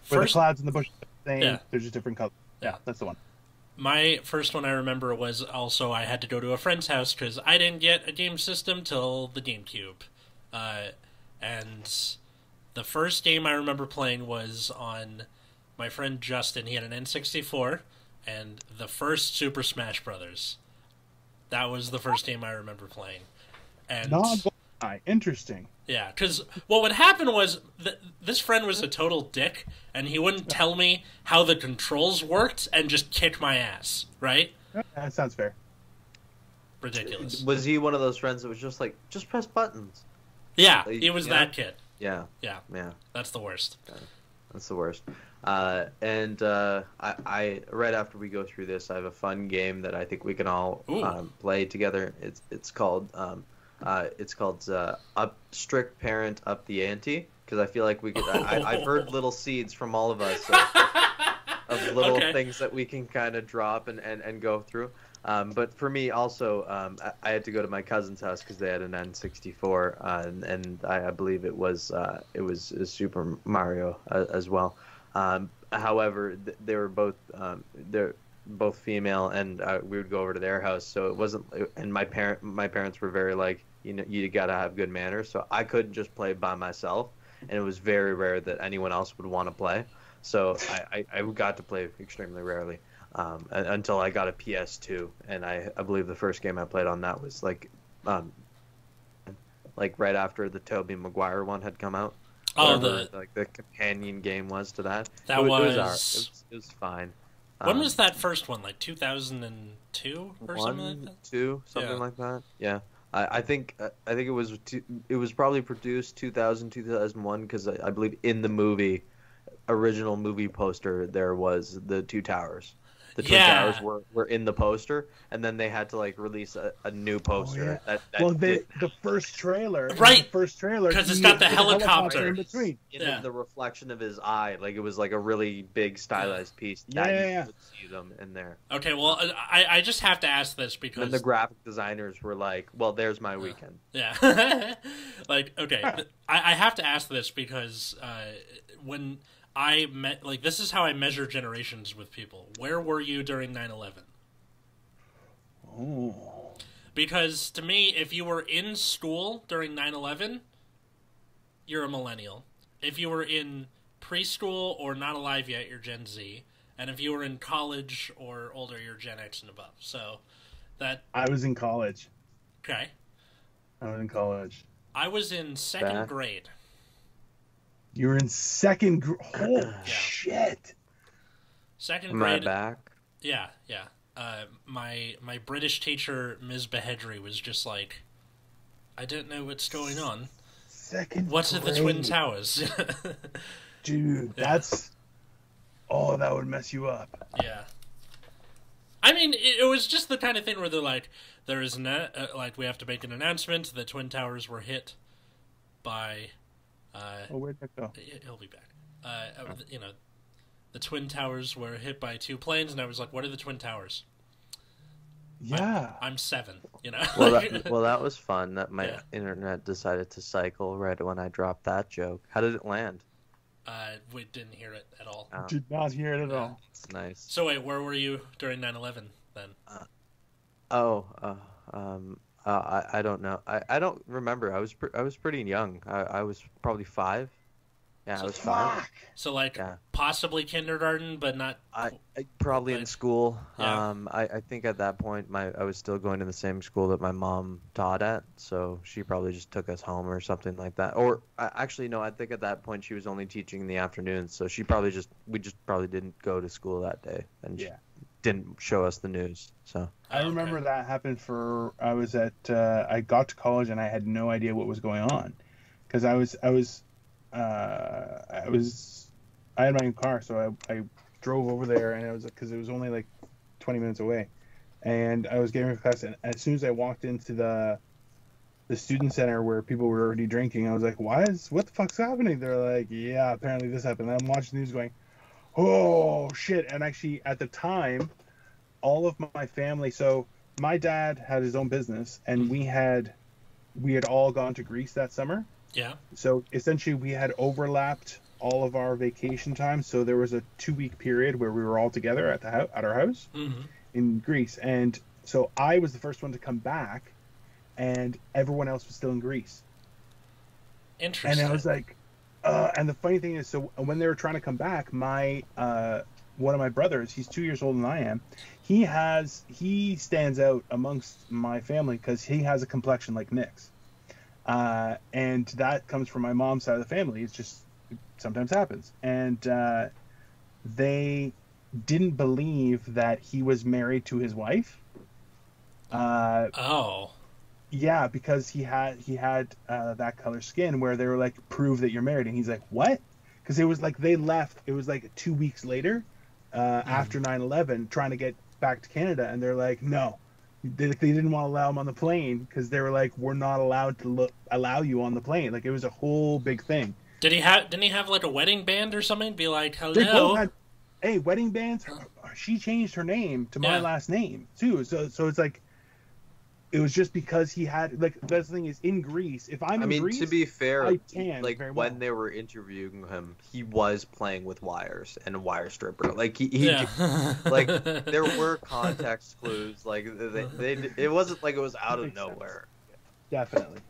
Where first, the clouds in the bush, thing, yeah. they're just different colors. Yeah, yeah, that's the one. My first one I remember was also I had to go to a friend's house because I didn't get a game system till the GameCube, uh, and the first game I remember playing was on my friend Justin. He had an N sixty-four, and the first Super Smash Brothers. That was the first game I remember playing, and. Not Interesting. Yeah, because what would happen was th this friend was a total dick, and he wouldn't tell me how the controls worked and just kick my ass, right? That sounds fair. ridiculous. Was he one of those friends that was just like, just press buttons? Yeah, like, it was that know? kid. Yeah. Yeah. Yeah. That's the worst. Yeah. That's the worst. Uh, and uh, I, I, right after we go through this, I have a fun game that I think we can all um, play together. It's it's called um, uh, it's called uh, up strict parent up the ante, because I feel like we could. I, I, I've heard little seeds from all of us so, of little okay. things that we can kind of drop and, and, and go through. Um, but for me also, um, I, I had to go to my cousin's house because they had an N sixty-four, uh, and, and I, I believe it was uh, it was Super Mario uh, as well. Um, however, th they were both um, they're both female, and uh, we would go over to their house. So it wasn't, and my parent my parents were very like, you know, you gotta have good manners. So I couldn't just play by myself, and it was very rare that anyone else would want to play. So I, I, I got to play extremely rarely um, until I got a P S two, and I, I believe the first game I played on that was like um, like right after the Tobey Maguire one had come out. Oh, the like the companion game was to that. That it, was, it, was our, it was it was fine. Um, when was that first one? Like two thousand and two or one, something like that. Two, something yeah. like that. Yeah, I, I think I think it was two, it was probably produced two thousand, two thousand one, because I, I believe in the movie, original movie poster, there was the two towers. The Twin yeah. Towers were, were in the poster, and then they had to like release a, a new poster. Oh, yeah. that, that well, they, the first trailer, right? The first trailer, because it's got the helicopter. helicopter in between. Yeah. The reflection of his eye, like it was like a really big stylized piece. Yeah, that you could see them in there. Okay, well, I I just have to ask this because and the graphic designers were like, "Well, there's my weekend." Uh, yeah, like okay, huh. I I have to ask this because uh, when. I met like this is how I measure generations with people. Where were you during nine eleven? Oh. Because to me, if you were in school during nine eleven, you're a millennial. If you were in preschool or not alive yet, you're Gen Z. And if you were in college or older, you're Gen X and above. So that I was in college. Okay. I was in college. I was in second Back. grade. You were in second grade. Oh, yeah. shit. Second grade. Am I back? Yeah, yeah. Uh, my my British teacher, Miz Behedry, was just like, I don't know what's going on. Second What's grade. at the Twin Towers? Dude, yeah. that's... Oh, that would mess you up. Yeah. I mean, it, it was just the kind of thing where they're like, there is no... Uh, like, we have to make an announcement. The Twin Towers were hit by... Uh, oh, where'd that go? He'll be back. Uh, oh. You know, the Twin Towers were hit by two planes, and I was like, "What are the Twin Towers?" Yeah, I'm, I'm seven. You know. Well, that, well, that was fun. That my yeah. internet decided to cycle right when I dropped that joke. How did it land? Uh, we didn't hear it at all. Uh, Did not hear it at yeah. all. It's nice. So wait, where were you during nine eleven then? Uh, oh, uh, um. Uh, I I don't know. I, I don't remember. I was pre I was pretty young. I, I was probably five. Yeah, so I was five. Fuck. So like yeah. possibly kindergarten, but not. I, I probably like, in school. Yeah. Um, I I think at that point my I was still going to the same school that my mom taught at, so she probably just took us home or something like that. Or I, actually no, I think at that point she was only teaching in the afternoons, so she probably just we just probably didn't go to school that day. And yeah. She, didn't show us the news. So I remember okay. that happened for I was at uh, I got to college and I had no idea what was going on because I was I was uh, I was I had my own car, so I, I drove over there, and it was because it was only like twenty minutes away, and I was getting ready for class, and as soon as I walked into the the student center where people were already drinking, I was like, why is what the fuck's happening? They're like, yeah, apparently this happened. And I'm watching the news going, oh shit. And actually at the time all of my family, so my dad had his own business, and we had we had all gone to Greece that summer, yeah so essentially we had overlapped all of our vacation time, so there was a two week period where we were all together at the at our house mm-hmm. in Greece. And so I was the first one to come back, and everyone else was still in Greece. Interesting. And I was like, Uh, and the funny thing is, so when they were trying to come back, my uh, one of my brothers, he's two years older than I am, he has he stands out amongst my family because he has a complexion like Nick's, uh, and that comes from my mom's side of the family. It's just it sometimes happens, and uh, they didn't believe that he was married to his wife, Uh, oh. Yeah, because he had he had uh, that color skin where they were like, prove that you're married. And he's like, what? Because it was like they left. It was like two weeks later uh, mm. after nine eleven trying to get back to Canada. And they're like, no. They, they didn't want to allow him on the plane because they were like, we're not allowed to look, allow you on the plane. Like, it was a whole big thing. Did he have? Didn't he have like a wedding band or something? Be like, hello. Had, hey, wedding bands. Her, she changed her name to my yeah. last name too. So, so it's like, it was just because he had like. The thing is, in Greece, if I'm I in mean, Greece, to be fair, I can like when well. they were interviewing him, he was playing with wires and a wire stripper. Like he, he yeah. like there were context clues. Like they, they, it wasn't like it was out of nowhere. Sense. Definitely.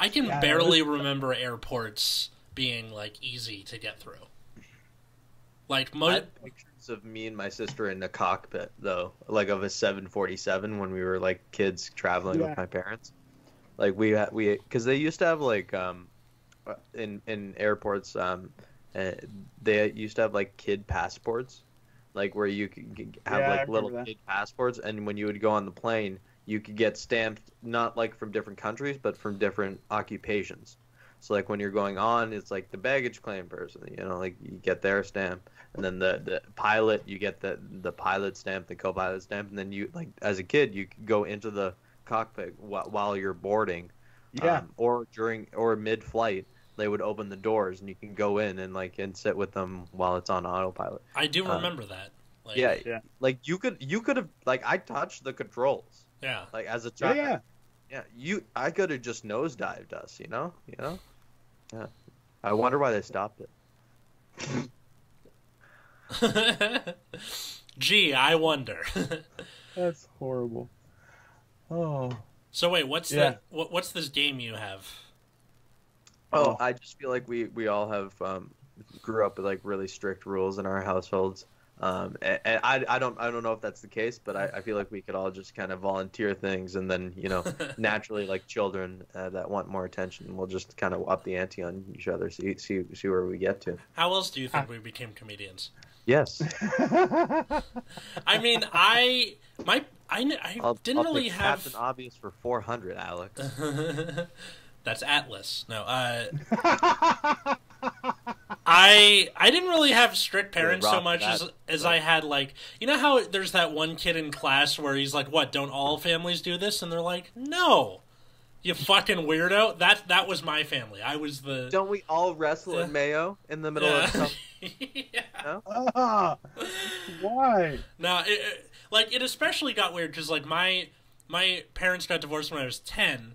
I can yeah, barely was... remember airports being like easy to get through. Like most I had pictures of me and my sister in the cockpit though, like of a seven forty-seven when we were like kids traveling yeah. with my parents. Like we had we because they used to have like um in in airports um they used to have like kid passports, like where you could have yeah, like little that. kid passports, and when you would go on the plane, you could get stamped not like from different countries but from different occupations. So like when you're going on, it's like the baggage claim person, you know, like you get their stamp, and then the, the pilot, you get the the pilot stamp, the co-pilot stamp, and then you like as a kid you could go into the cockpit wh while you're boarding, yeah, um, or during or mid-flight they would open the doors and you can go in and like and sit with them while it's on autopilot. I do remember um, that. Like, yeah, yeah, like you could you could have like I touched the controls. Yeah, like as a child. Yeah, yeah, yeah. You, I could have just nosedived us, you know, you know. Yeah, I wonder why they stopped it. Gee, I wonder. That's horrible. Oh. So wait, what's yeah. that? What, what's this game you have? Oh, oh, I just feel like we we all have um, grew up with like really strict rules in our households. Um, and, and I, I don't I don't know if that's the case, but I, I feel like we could all just kind of volunteer things, and then, you know, naturally, like children uh, that want more attention, we'll just kind of up the ante on each other, see see, see where we get to. How else do you think we became comedians? Yes. I mean, I my I, I I'll, didn't I'll really have Captain Obvious for four hundred, Alex. That's Atlas. No, uh. I I didn't really have strict parents so much that, as as right. I had, like, you know how there's that one kid in class where he's like, what, don't all families do this? And they're like, no, you fucking weirdo. That that was my family. I was the don't we all wrestle the... in mayo in the middle yeah. of something? Yeah. No? Uh, why? No, it, it, like it especially got weird because like my my parents got divorced when I was ten,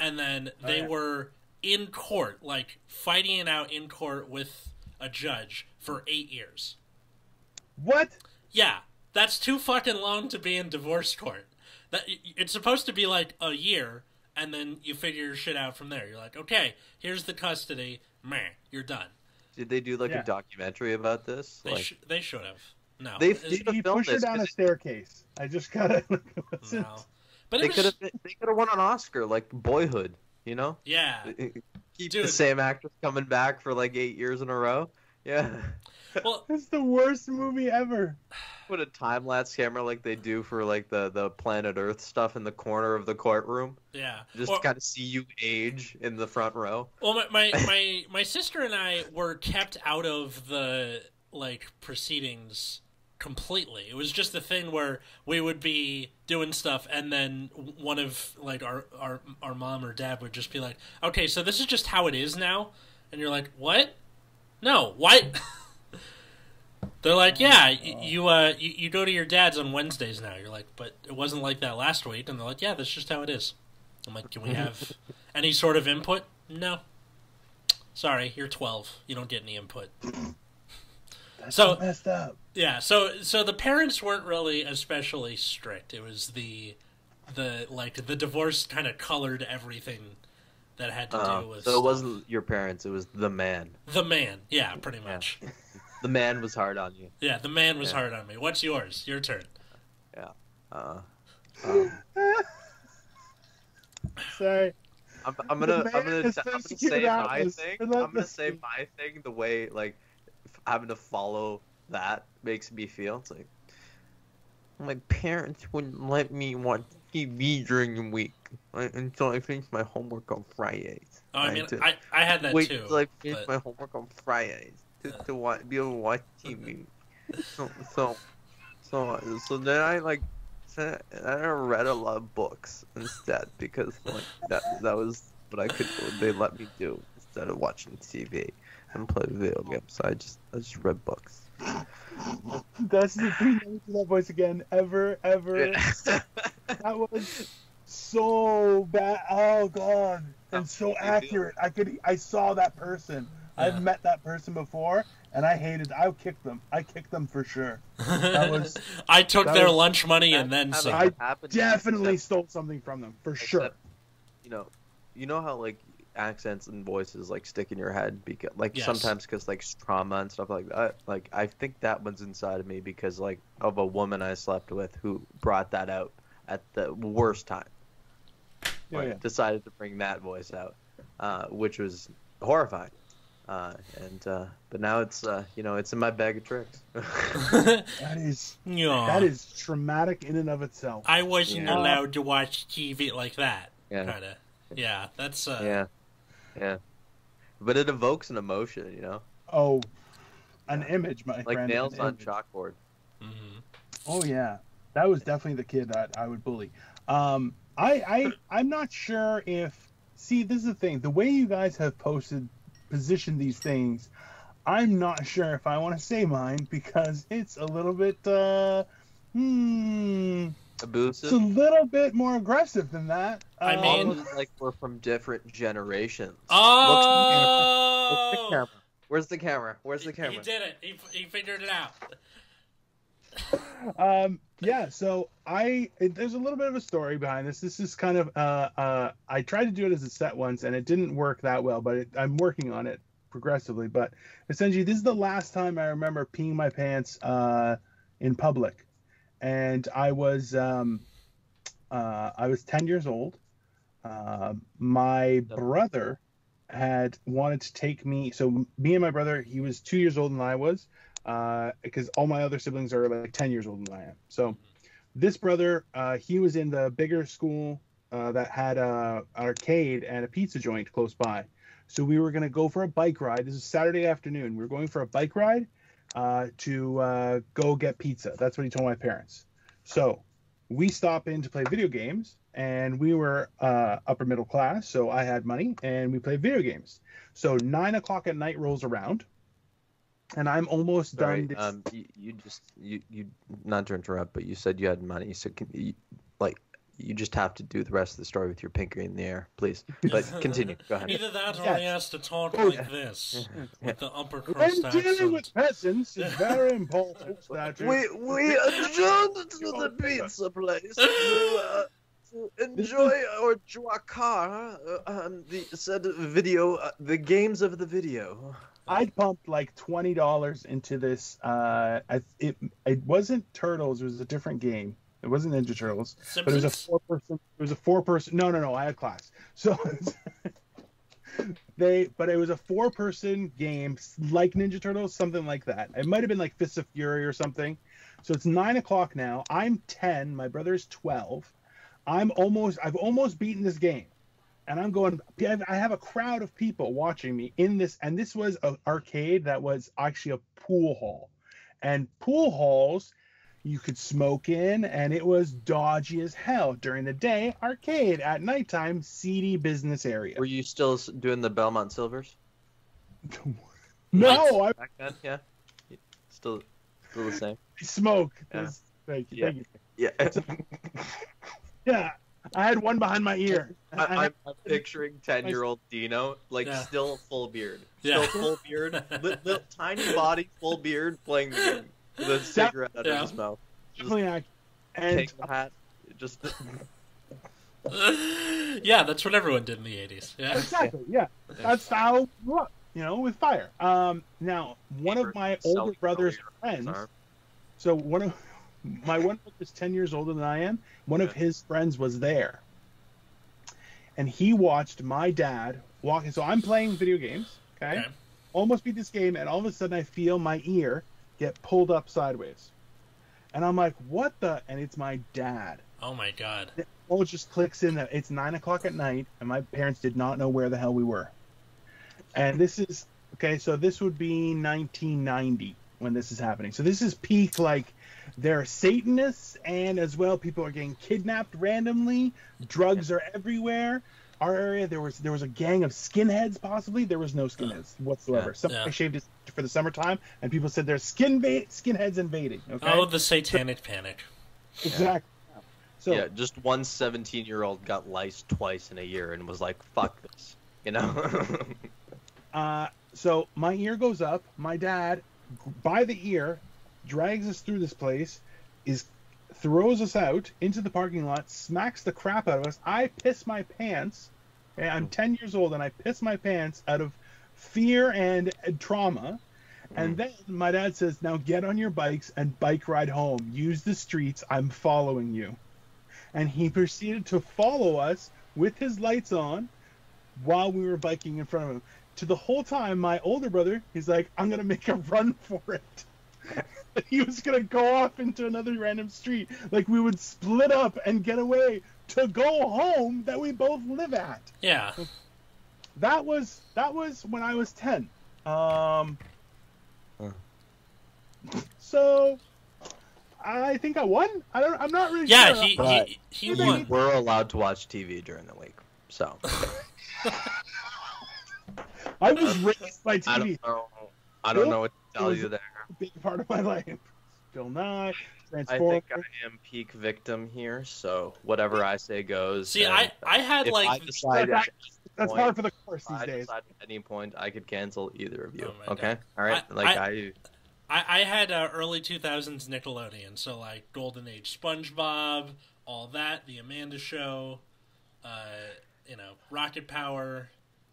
and then they oh, yeah. were. in court, like fighting it out in court with a judge for eight years. What? Yeah, that's too fucking long to be in divorce court. That it's supposed to be like a year, and then you figure your shit out from there. You're like, okay, here's the custody. Man, you're done. Did they do like yeah. a documentary about this? They, like... sh they should have. No, they he pushed her down a staircase. I just gotta. No. But they could have. They could have won an Oscar, like Boyhood. You know? Yeah. Keep Dude. the same actress coming back for like eight years in a row. Yeah. Well, it's the worst movie ever. Put a time lapse camera like they do for like the the Planet Earth stuff in the corner of the courtroom. Yeah. Just or, kind of see you age in the front row. Well, my my my, my sister and I were kept out of the like proceedings completely. It was just the thing where we would be doing stuff, and then one of like our our our mom or dad would just be like, "Okay, so this is just how it is now," and you're like, "What? No, what?" They're like, "Yeah, you you, uh, you you go to your dad's on Wednesdays now." You're like, "But it wasn't like that last week," and they're like, "Yeah, that's just how it is." I'm like, "Can we have any sort of input?" No. Sorry, you're twelve. You don't get any input. That's so messed up. Yeah, so so the parents weren't really especially strict. It was the the like the divorce kind of colored everything that had to uh, do with. So stuff. It wasn't your parents; it was the man. The man, yeah, pretty much. Yeah. The man was hard on you. Yeah, the man was yeah. hard on me. What's yours? Your turn. Yeah. Uh, um... Sorry. I'm, I'm gonna I'm gonna, I'm gonna say my thing. I'm gonna say my thing the way like having to follow. That makes me feel it's like my parents wouldn't let me watch T V during the week, right? And so I finished my homework on Fridays. Oh, I mean, I, I had that wait too. Wait till I finish but... my homework on Fridays to, yeah. to watch, be able to watch T V. so, so, so, so then I like, I read a lot of books instead because like that that was what I could they let me do instead of watching T V and playing video games. So I just I just read books. That's the three names of that voice again. Ever, ever. Yeah. That was so bad. Oh god, and so accurate. I could. I saw that person. Yeah. I've met that person before, and I hated. I kicked them. I kicked them for sure. That was. I took their was, lunch money and then some. I definitely stole something from them for except, sure. You know, you know how like accents and voices like stick in your head because like yes. sometimes because like trauma and stuff like that. Like I think that one's inside of me because like of a woman I slept with who brought that out at the worst time. Yeah, like, yeah. Decided to bring that voice out, uh, which was horrifying. Uh, and uh, but now it's uh, you know, it's in my bag of tricks. that is yeah. that is traumatic in and of itself. I wasn't yeah. allowed to watch T V like that. Yeah, kinda. yeah, that's uh... yeah, yeah. But it evokes an emotion, you know. Oh, an image, my like friend. Like nails on image. Chalkboard. Mm-hmm. Oh yeah, that was definitely the kid that I would bully. Um, I I I'm not sure if see this is the thing the way you guys have posted. Position these things, I'm not sure if I want to say mine because it's a little bit uh hmm abusive. It's a little bit more aggressive than that. I uh, mean almost like we're from different generations. Oh, Looks, the where's the camera where's the camera he, he did it he, he figured it out. um yeah so I it, there's a little bit of a story behind this. This is kind of uh uh I tried to do it as a set once and it didn't work that well, but it, I'm working on it progressively. But essentially this is the last time I remember peeing my pants uh in public, and I was um uh I was ten years old. Uh, my brother had wanted to take me, so me and my brother, he was two years older than I was. Uh, because all my other siblings are like ten years older than I am. So this brother, uh, he was in the bigger school uh, that had a, an arcade and a pizza joint close by. So we were going to go for a bike ride. This is Saturday afternoon. We were going for a bike ride uh, to uh, go get pizza. That's what he told my parents. So we stopped in to play video games, and we were uh, upper middle class. So I had money and we played video games. So nine o'clock at night rolls around. And I'm almost Sorry, done. Um, you, you just you you not to interrupt, but you said you had money, so can you, like you just have to do the rest of the story with your pinky in the air, please. But continue. Go ahead. Either that, or yes. I has to talk oh, like yeah. this yeah. with the upper crust accent. When dealing with peasants, it's very important that you... we we adjourned to the pizza place. To, uh... enjoy or Juakar um, the said video, uh, the games of the video. I'd pumped like twenty dollars into this. Uh, I, it it wasn't Turtles. It was a different game. It wasn't Ninja Turtles. Simpsons? But it was a four person. It was a four person. No, no, no. I had class. So they. But it was a four person game, like Ninja Turtles, something like that. It might have been like Fists of Fury or something. So it's nine o'clock now. I'm ten. My brother's twelve. I'm almost, I've almost beaten this game, and I'm going, I have a crowd of people watching me in this, and this was an arcade that was actually a pool hall, and pool halls, you could smoke in, and it was dodgy as hell during the day, arcade at nighttime, seedy business area. Were you still doing the Belmont Silvers? No, I back then, yeah, still, still the same. Smoke. Yeah. Thank you. Yeah. Thank you. Yeah. So, yeah, I had one behind my ear. I, I'm, I'm picturing ten-year-old Dino, like, yeah. still full beard. Still yeah. full beard. Little, little, tiny body, full beard, playing the game. With a cigarette out yeah. of his mouth. Just and, take the hat. Just... yeah, that's what everyone did in the eighties. Yeah. Exactly, yeah. That's how, you know, with fire. Um, now, one of my older brother's friends... So, one of... My one brother is ten years older than I am. One yeah. of his friends was there. And he watched my dad walking. So I'm playing video games, okay? okay? Almost beat this game, and all of a sudden I feel my ear get pulled up sideways. And I'm like, what the? And it's my dad. Oh, my God. all just clicks in that it's nine o'clock at night, and my parents did not know where the hell we were. And this is okay. So this would be nineteen ninety when this is happening. So this is peak, like, there are Satanists, and as well, people are getting kidnapped randomly. Drugs are everywhere. Our area, there was there was a gang of skinheads, possibly. There was no skinheads uh, whatsoever. Yeah, Somebody yeah. shaved his for the summertime, and people said there's skin skinheads invading. Okay? Oh, the satanic so, panic. Exactly. Yeah. So yeah, just one seventeen-year-old got lice twice in a year and was like, fuck this, you know? uh, so my ear goes up. My dad, by the ear, drags us through this place, is... throws us out into the parking lot, smacks the crap out of us. I piss my pants. And I'm ten years old, and I piss my pants out of fear and trauma. And then my dad says, now get on your bikes and bike ride home. Use the streets. I'm following you. And he proceeded to follow us with his lights on while we were biking in front of him. To the whole time, my older brother, he's like, I'm going to make a run for it. He was going to go off into another random street. Like, we would split up and get away to go home that we both live at. Yeah. That was that was when I was ten. Um, huh. So, I think I won? I don't, I'm not really yeah, sure. Yeah, he, he, he won. We're allowed to watch T V during the week, so. I was raised by T V. I don't know, I don't know what to tell you there. A big part of my life. Bill Nye, Transformers. I think I am peak victim here, so whatever I say goes. See, I, I had like... I decide that's that's point, hard for the course these I days. At any point, I could cancel either of you. Oh, okay? All right? I, like I, I, I, I had uh, early two thousands Nickelodeon, so like Golden Age SpongeBob, all that, The Amanda Show, uh, you know, Rocket Power,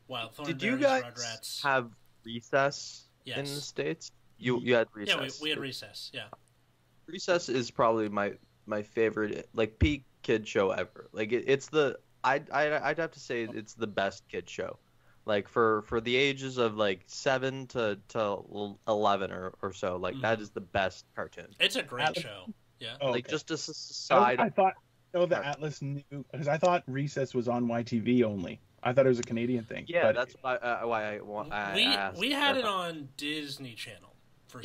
Wild Thornberries, Did you guys Rugrats. Have recess yes. in the States? You you had recess. Yeah, we, we had recess. Yeah, recess is probably my my favorite, like, peak kid show ever. Like it, it's the I I I'd have to say it's the best kid show, like for for the ages of like seven to to eleven or or so. Like mm-hmm. that is the best cartoon. It's a great Atlas, show. Yeah, oh, like okay. just a side. I, I thought no, the Atlas knew because I thought recess was on Y T V only. I thought it was a Canadian thing. Yeah, but that's why uh, why I, I we asked we had it on Disney Channel.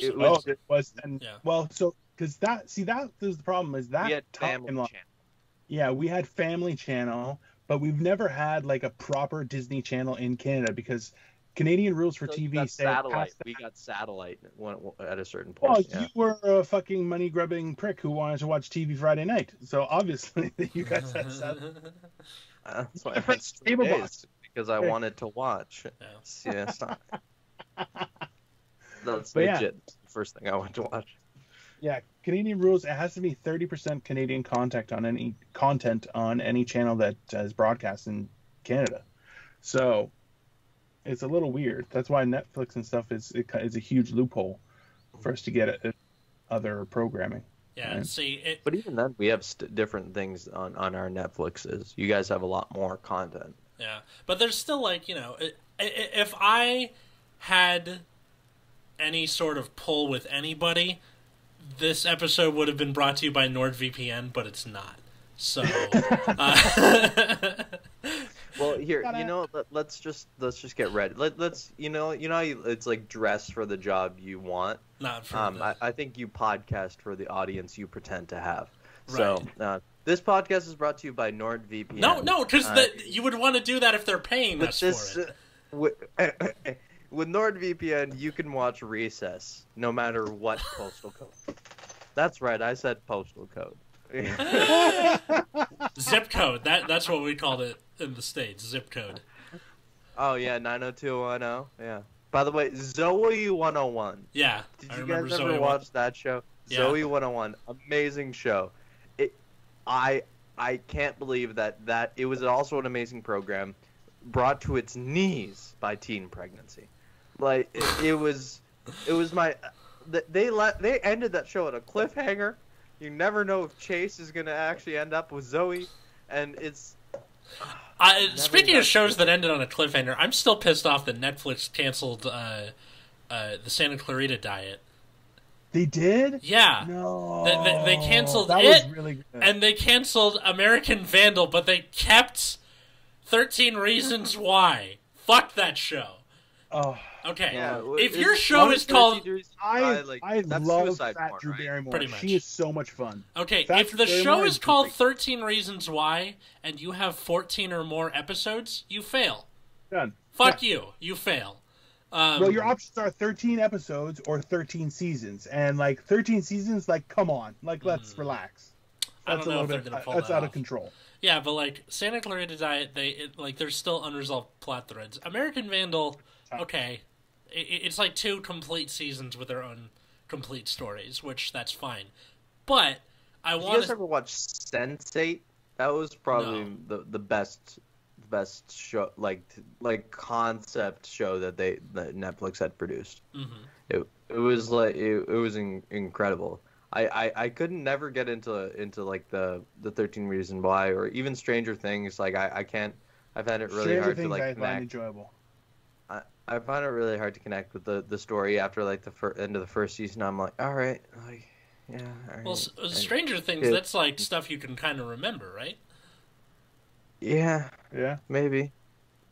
It was, oh, it was, and yeah. well, so because that, see, that was the problem is that we had family channel. Yeah, we had Family Channel, but we've never had like a proper Disney Channel in Canada because Canadian rules for so T V say satellite. We got satellite at a certain point. Well, yeah. You were a fucking money grubbing prick who wanted to watch T V Friday night, so obviously you guys had satellite. uh, that's why I had cable box because I wanted to watch. Yeah, yeah stop. That's but legit yeah. the first thing I want to watch. Yeah, Canadian rules. It has to be thirty percent Canadian content on any content on any channel that is broadcast in Canada. So it's a little weird. That's why Netflix and stuff is it, it's a huge loophole for us to get a, a other programming. Yeah, right? see. It... But even then, we have st different things on on our Netflixes. You guys have a lot more content. Yeah, but there's still like you know, it, it, if I had any sort of pull with anybody, this episode would have been brought to you by NordVPN, but it's not. So, uh... well, here, you know, let, let's just let's just get ready. Let, let's, you know, you know, it's like dress for the job you want. Not for um, I, I think you podcast for the audience you pretend to have. Right. So, uh, this podcast is brought to you by NordVPN. No, no, because uh, you would want to do that if they're paying us this, for it. Uh, With NordVPN, you can watch Recess no matter what postal code. That's right, I said postal code. Zip code. That that's what we called it in the States. Zip code. Oh yeah, nine oh two one oh. Yeah. By the way, Zoey one oh one. Yeah. Did you guys ever watch that show? Yeah. Zoey one oh one. Amazing show. It. I I can't believe that that it was also an amazing program, brought to its knees by teen pregnancy. Like it, it was, it was my. They let they ended that show at a cliffhanger. You never know if Chase is going to actually end up with Zoe, and it's. I, speaking of shows that ended on a cliffhanger, I'm still pissed off that Netflix canceled uh, uh, the Santa Clarita Diet. They did? Yeah. No. They, they, they canceled that it, was really good. And they canceled American Vandal, but they kept thirteen Reasons Why. Fuck that show. Oh. Okay. Yeah, if your show is called... I, like, I love Fat part, Drew Barrymore. Right? Pretty much. She is so much fun. Okay, Fat if Drew the Barrymore show is called thirteen Reasons Why, and you have fourteen or more episodes, you fail. Done. Fuck yeah. you. You fail. Um, well, your options are thirteen episodes or thirteen seasons, and like thirteen seasons, like come on, like let's mm. relax. That's I don't know a little if bit. They're pull that's that out off. Of control. Yeah, but like Santa Clarita Diet, they it, like there's still unresolved plot threads. American Vandal, okay, it, it's like two complete seasons with their own complete stories, which that's fine. But I want. You guys ever watch Sense eight? That was probably no. the the best. best show like like concept show that they that Netflix had produced. Mm-hmm. it, it was like it, it was in, incredible. I, I I couldn't never get into into like the the thirteen Reasons Why or even Stranger Things. Like I, I can't I found it really Stranger hard to like I connect. Find enjoyable. I I found it really hard to connect with the the story after like the fir end of the first season. I'm like, all right, like yeah. All right. Well, Stranger Things, that's like stuff you can kind of remember, right? Yeah, yeah, maybe.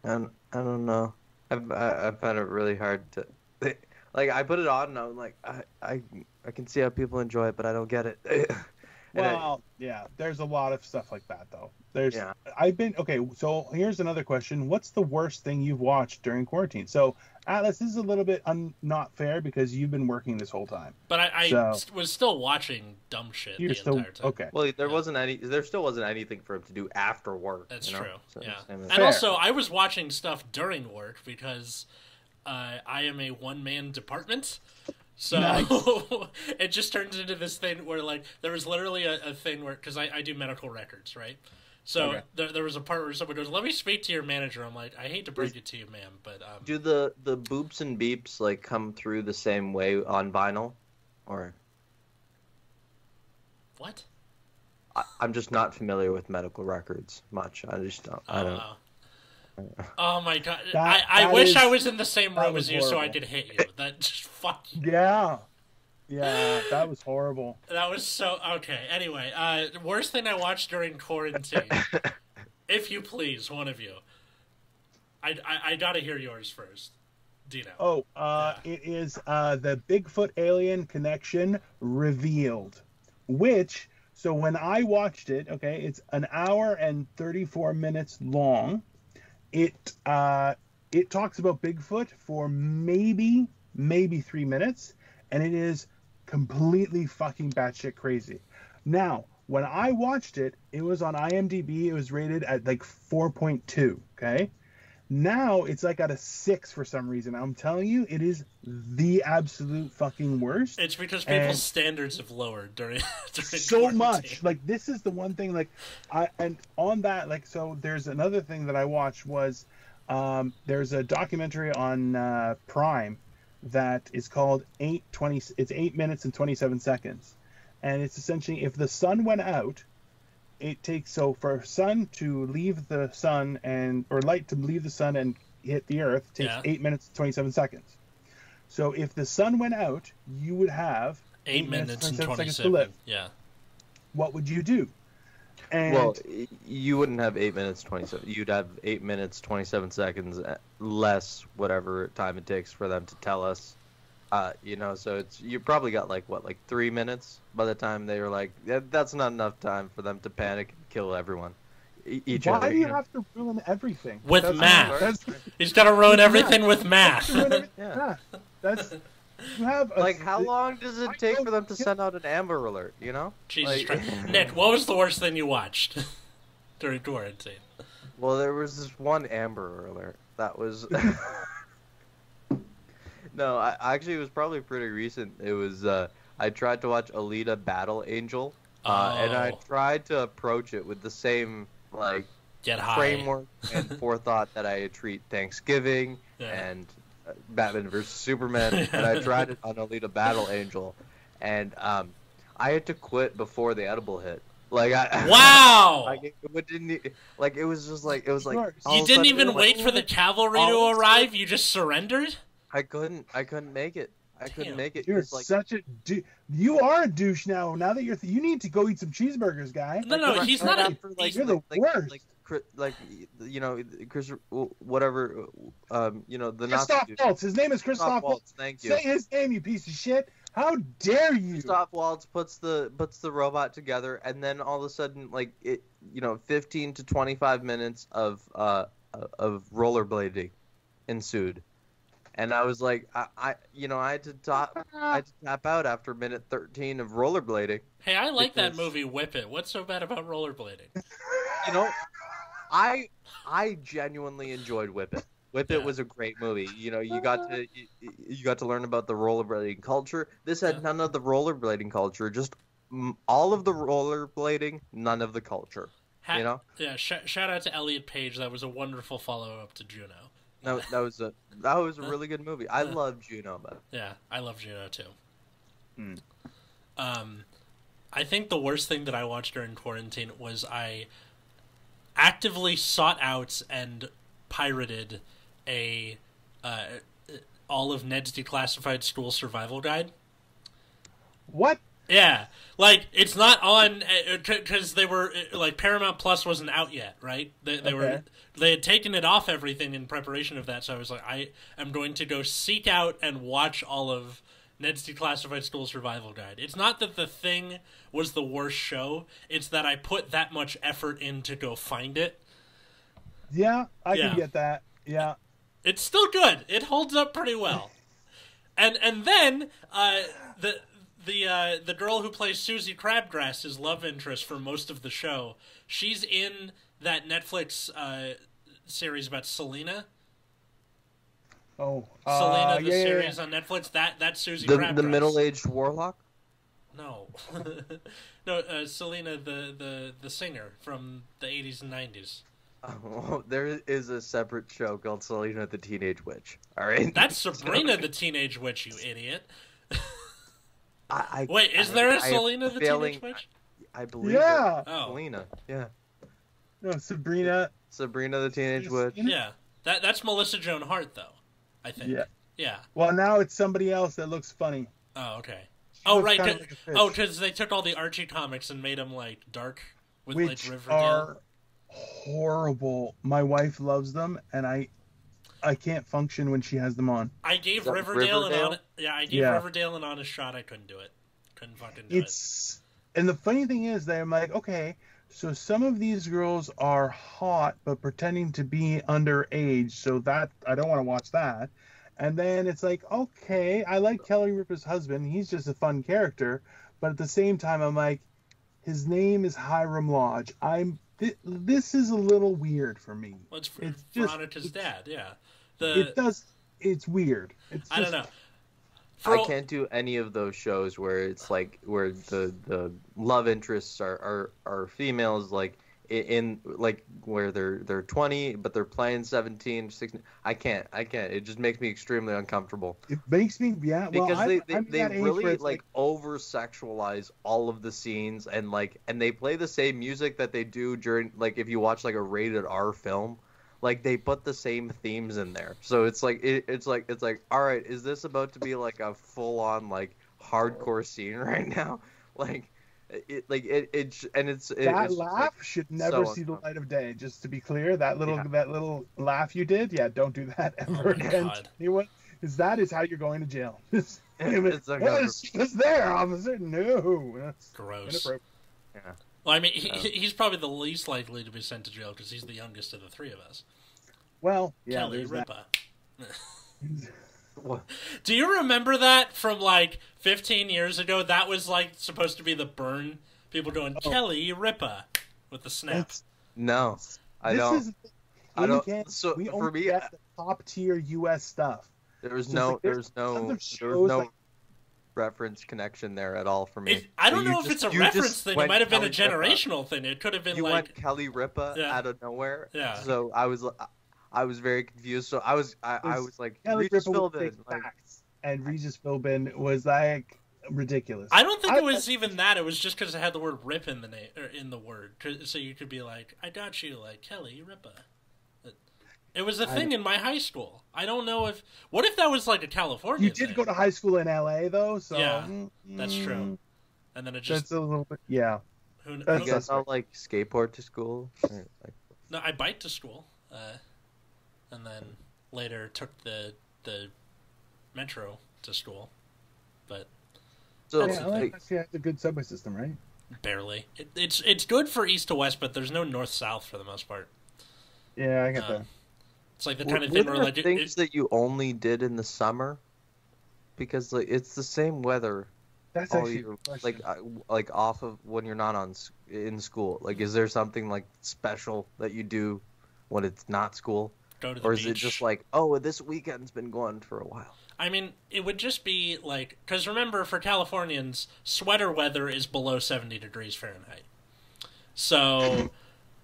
I don't, I don't know. I've, I I found it really hard to, like, I put it on and I'm like, I I I can see how people enjoy it, but I don't get it. Well, I, yeah, there's a lot of stuff like that though. There's, yeah. I've been okay. So here's another question: what's the worst thing you've watched during quarantine? So Atlas, this is a little bit un, not fair because you've been working this whole time. But I, I so, st was still watching dumb shit the still, entire time. Okay. Well, there yeah. wasn't any. There still wasn't anything for him to do after work. That's you know? true. So, yeah. And fair. Also, I was watching stuff during work because uh, I am a one-man department. So nice. It just turns into this thing where, like, there was literally a, a thing where, because I, I do medical records, right? So okay. there, there was a part where someone goes, "Let me speak to your manager." I'm like, "I hate to break it to you, ma'am, but um, do the the boops and beeps like come through the same way on vinyl, or what?" I, I'm just not familiar with medical records much. I just don't. I don't. Uh, oh my god! That, I I that wish is, I was in the same room as you horrible. So I could hit you. That just fucking yeah. Yeah, that was horrible. That was so... Okay, anyway. Uh, worst thing I watched during quarantine. If you please, one of you. I, I, I gotta hear yours first. Dino. Oh, uh, yeah. It is uh, the Bigfoot Alien Connection Revealed. Which, so when I watched it, okay, it's an hour and thirty-four minutes long. It, uh, it talks about Bigfoot for maybe, maybe three minutes. And it is... completely fucking batshit crazy. Now, when I watched it, it was on I M D B. It was rated at like four point two. Okay, now it's like at a six for some reason. I'm telling you, it is the absolute fucking worst. It's because people's and standards have lowered during, during so quarantine. much. Like this is the one thing. Like I and on that, like so. There's another thing that I watched was um, there's a documentary on uh, Prime. That is called eight twenty. It's eight minutes and twenty-seven seconds, and it's essentially if the sun went out, it takes so for sun to leave the sun and or light to leave the sun and hit the earth takes yeah. eight minutes and twenty-seven seconds. So if the sun went out, you would have eight, eight minutes, minutes and twenty-seven seconds to live. Yeah. What would you do? And well, you wouldn't have eight minutes twenty-seven. You'd have eight minutes twenty-seven seconds less whatever time it takes for them to tell us. Uh, you know, so it's you probably got like what, like three minutes by the time they were like, that's not enough time for them to panic and kill everyone. Each Why other, do you, you know? have to ruin everything with that's math? He's got to ruin everything yeah. with math. Everything. Yeah, that's. You have a, like, how long does it take for them to send out an Amber Alert, you know? Jesus Christ. Like, Nick, what was the worst thing you watched during quarantine? Well, there was this one Amber Alert. That was... no, I actually, it was probably pretty recent. It was, uh, I tried to watch Alita Battle Angel, uh, oh. and I tried to approach it with the same, like, Get framework and forethought that I treat Thanksgiving yeah. and... Batman versus Superman, and I tried it on Alita Battle Angel, and um, I had to quit before the edible hit. Like I wow, like it, it didn't like it was just like it was like you didn't even wait like, for the cavalry to arrive. You just surrendered. I couldn't. I couldn't make it. I couldn't Damn. make it. You're like... such a du- You are a douche now. Now that you're, th- you need to go eat some cheeseburgers, guy. No, no, he's not a. Like, you're the like, worst. Like, like, like, you know, Chris, whatever, um, you know, the Christoph Nazi Waltz. His name is Christoph Waltz. Thank you. Say his name, you piece of shit. How dare you? Christoph Waltz puts the puts the robot together, and then all of a sudden, like it, you know, fifteen to twenty-five minutes of uh of rollerblading ensued. And I was like, I, I, you know, I had to top, I had to tap out after minute thirteen of rollerblading. Hey, I like because, that movie, Whip It. What's so bad about rollerblading? You know, I, I genuinely enjoyed Whip It. Whip yeah. It was a great movie. You know, you got to, you, you got to learn about the rollerblading culture. This had yeah. none of the rollerblading culture. Just all of the rollerblading, none of the culture. Ha- you know? Yeah. Sh- shout out to Elliot Page. That was a wonderful follow up to Juno. No, that was a that was a really good movie. I yeah. love Juno, but yeah, I love Juno too. Mm. Um, I think the worst thing that I watched during quarantine was I actively sought out and pirated a uh, all of Ned's Declassified School Survival Guide. What? Yeah, like it's not on because they were like Paramount Plus wasn't out yet, right? They, they okay. were they had taken it off everything in preparation of that. So I was like, I am going to go seek out and watch all of Ned's Declassified School Survival Guide. It's not that the thing was the worst show; it's that I put that much effort in to go find it. Yeah, I yeah. can get that. Yeah, it's still good. It holds up pretty well. and and then uh, the. The uh, the girl who plays Susie Crabgrass, his love interest for most of the show, she's in that Netflix uh, series about Selena. Oh, uh, Selena, the yeah, series yeah. on Netflix. That that's Susie the, Crabgrass, the middle-aged warlock. No, no, uh, Selena, the, the the singer from the eighties and nineties. Oh, there is a separate show called Selena the Teenage Witch. All right, that's Sabrina the Teenage Witch, you idiot. I, I, Wait, is I, there a I, Selena I the failing, Teenage Witch? I, I believe yeah. Oh. Selena, yeah. No, Sabrina. Sabrina the Teenage Witch. Yeah, that that's Melissa Joan Hart, though, I think. Yeah. yeah. Well, now it's somebody else that looks funny. Oh, okay. She oh, right. Cause, like oh, because they took all the Archie comics and made them, like, dark with, Which like, Riverdale. Which are horrible. My wife loves them, and I... I can't function when she has them on. I gave Riverdale, Riverdale? an honest, yeah, I gave yeah. Riverdale an honest shot. I couldn't do it. Couldn't fucking do it's, it. And the funny thing is that I'm like, okay, so some of these girls are hot, but pretending to be underage. So that I don't want to watch that. And then it's like, okay, I like Kelly Ripa's husband. He's just a fun character. But at the same time, I'm like, his name is Hiram Lodge. I'm th- this is a little weird for me. Well, it's, it's Veronica's dad, yeah. The... It does. It's weird. It's I just... don't know. For... I can't do any of those shows where it's like where the, the love interests are, are, are females, like in like where they're they're twenty but they're playing seventeen, sixteen. I can't. I can't. It just makes me extremely uncomfortable. It makes me yeah. Well, because they I'm, they, I'm they really like, like over sexualize all of the scenes and like and they play the same music that they do during like if you watch like a rated R film. Like they put the same themes in there, so it's like it, it's like it's like all right, is this about to be like a full on like hardcore scene right now? Like it, like it, it and it's it, that it's laugh like should never so see the light of day. Just to be clear, that little yeah. that little laugh you did, yeah, don't do that ever oh again. Anyone, is that is how you're going to jail? It's she was there, officer. No, that's gross. Yeah. Well, I mean, he, he's probably the least likely to be sent to jail because he's the youngest of the three of us. Well, yeah, Kelly Ripa. Do you remember that from like fifteen years ago? That was like supposed to be the burn. People going oh. Kelly Ripa with the snap. No, I this don't. Is, I don't. Can, so we for me, I, the top tier U S stuff. There was no. Like, there's, there's no. There was no. Like, reference connection there at all for me. It, I don't so know if just, it's a reference thing. It might have been Kelly a generational Ripa. thing. It could have been you like... You went Kelly Ripa yeah. out of nowhere. Yeah. So I was I was very confused. So I was I, I was like, Kelly Regis Ripa Philbin. Like, facts. And Regis Philbin was like ridiculous. I don't think I, it was I, even that. It was just because it had the word rip in the name, or in the word. So you could be like, I got you, like Kelly Ripa. It was a thing in my high school. I don't know if... What if that was like a California You did thing? Go to high school in L A, though, so... Yeah, mm, that's true. And then it just... That's a little bit... Yeah. Who, who you guys not, like, skateboard to school? Or, like... No, I biked to school. Uh, and then later took the the metro to school. But... So, yeah, L A actually has a good subway system, right? Barely. It, it's, it's good for east to west, but there's no north-south for the most part. Yeah, I get um, that. It's like the kind of thing where like things it, that you only did in the summer, because like it's the same weather. That's all actually year, like like off of when you're not on in school. Like, is there something like special that you do when it's not school, Go to the or is beach. It just like, oh, this weekend's been going for a while? I mean, it would just be like, because remember, for Californians, sweater weather is below seventy degrees Fahrenheit, so.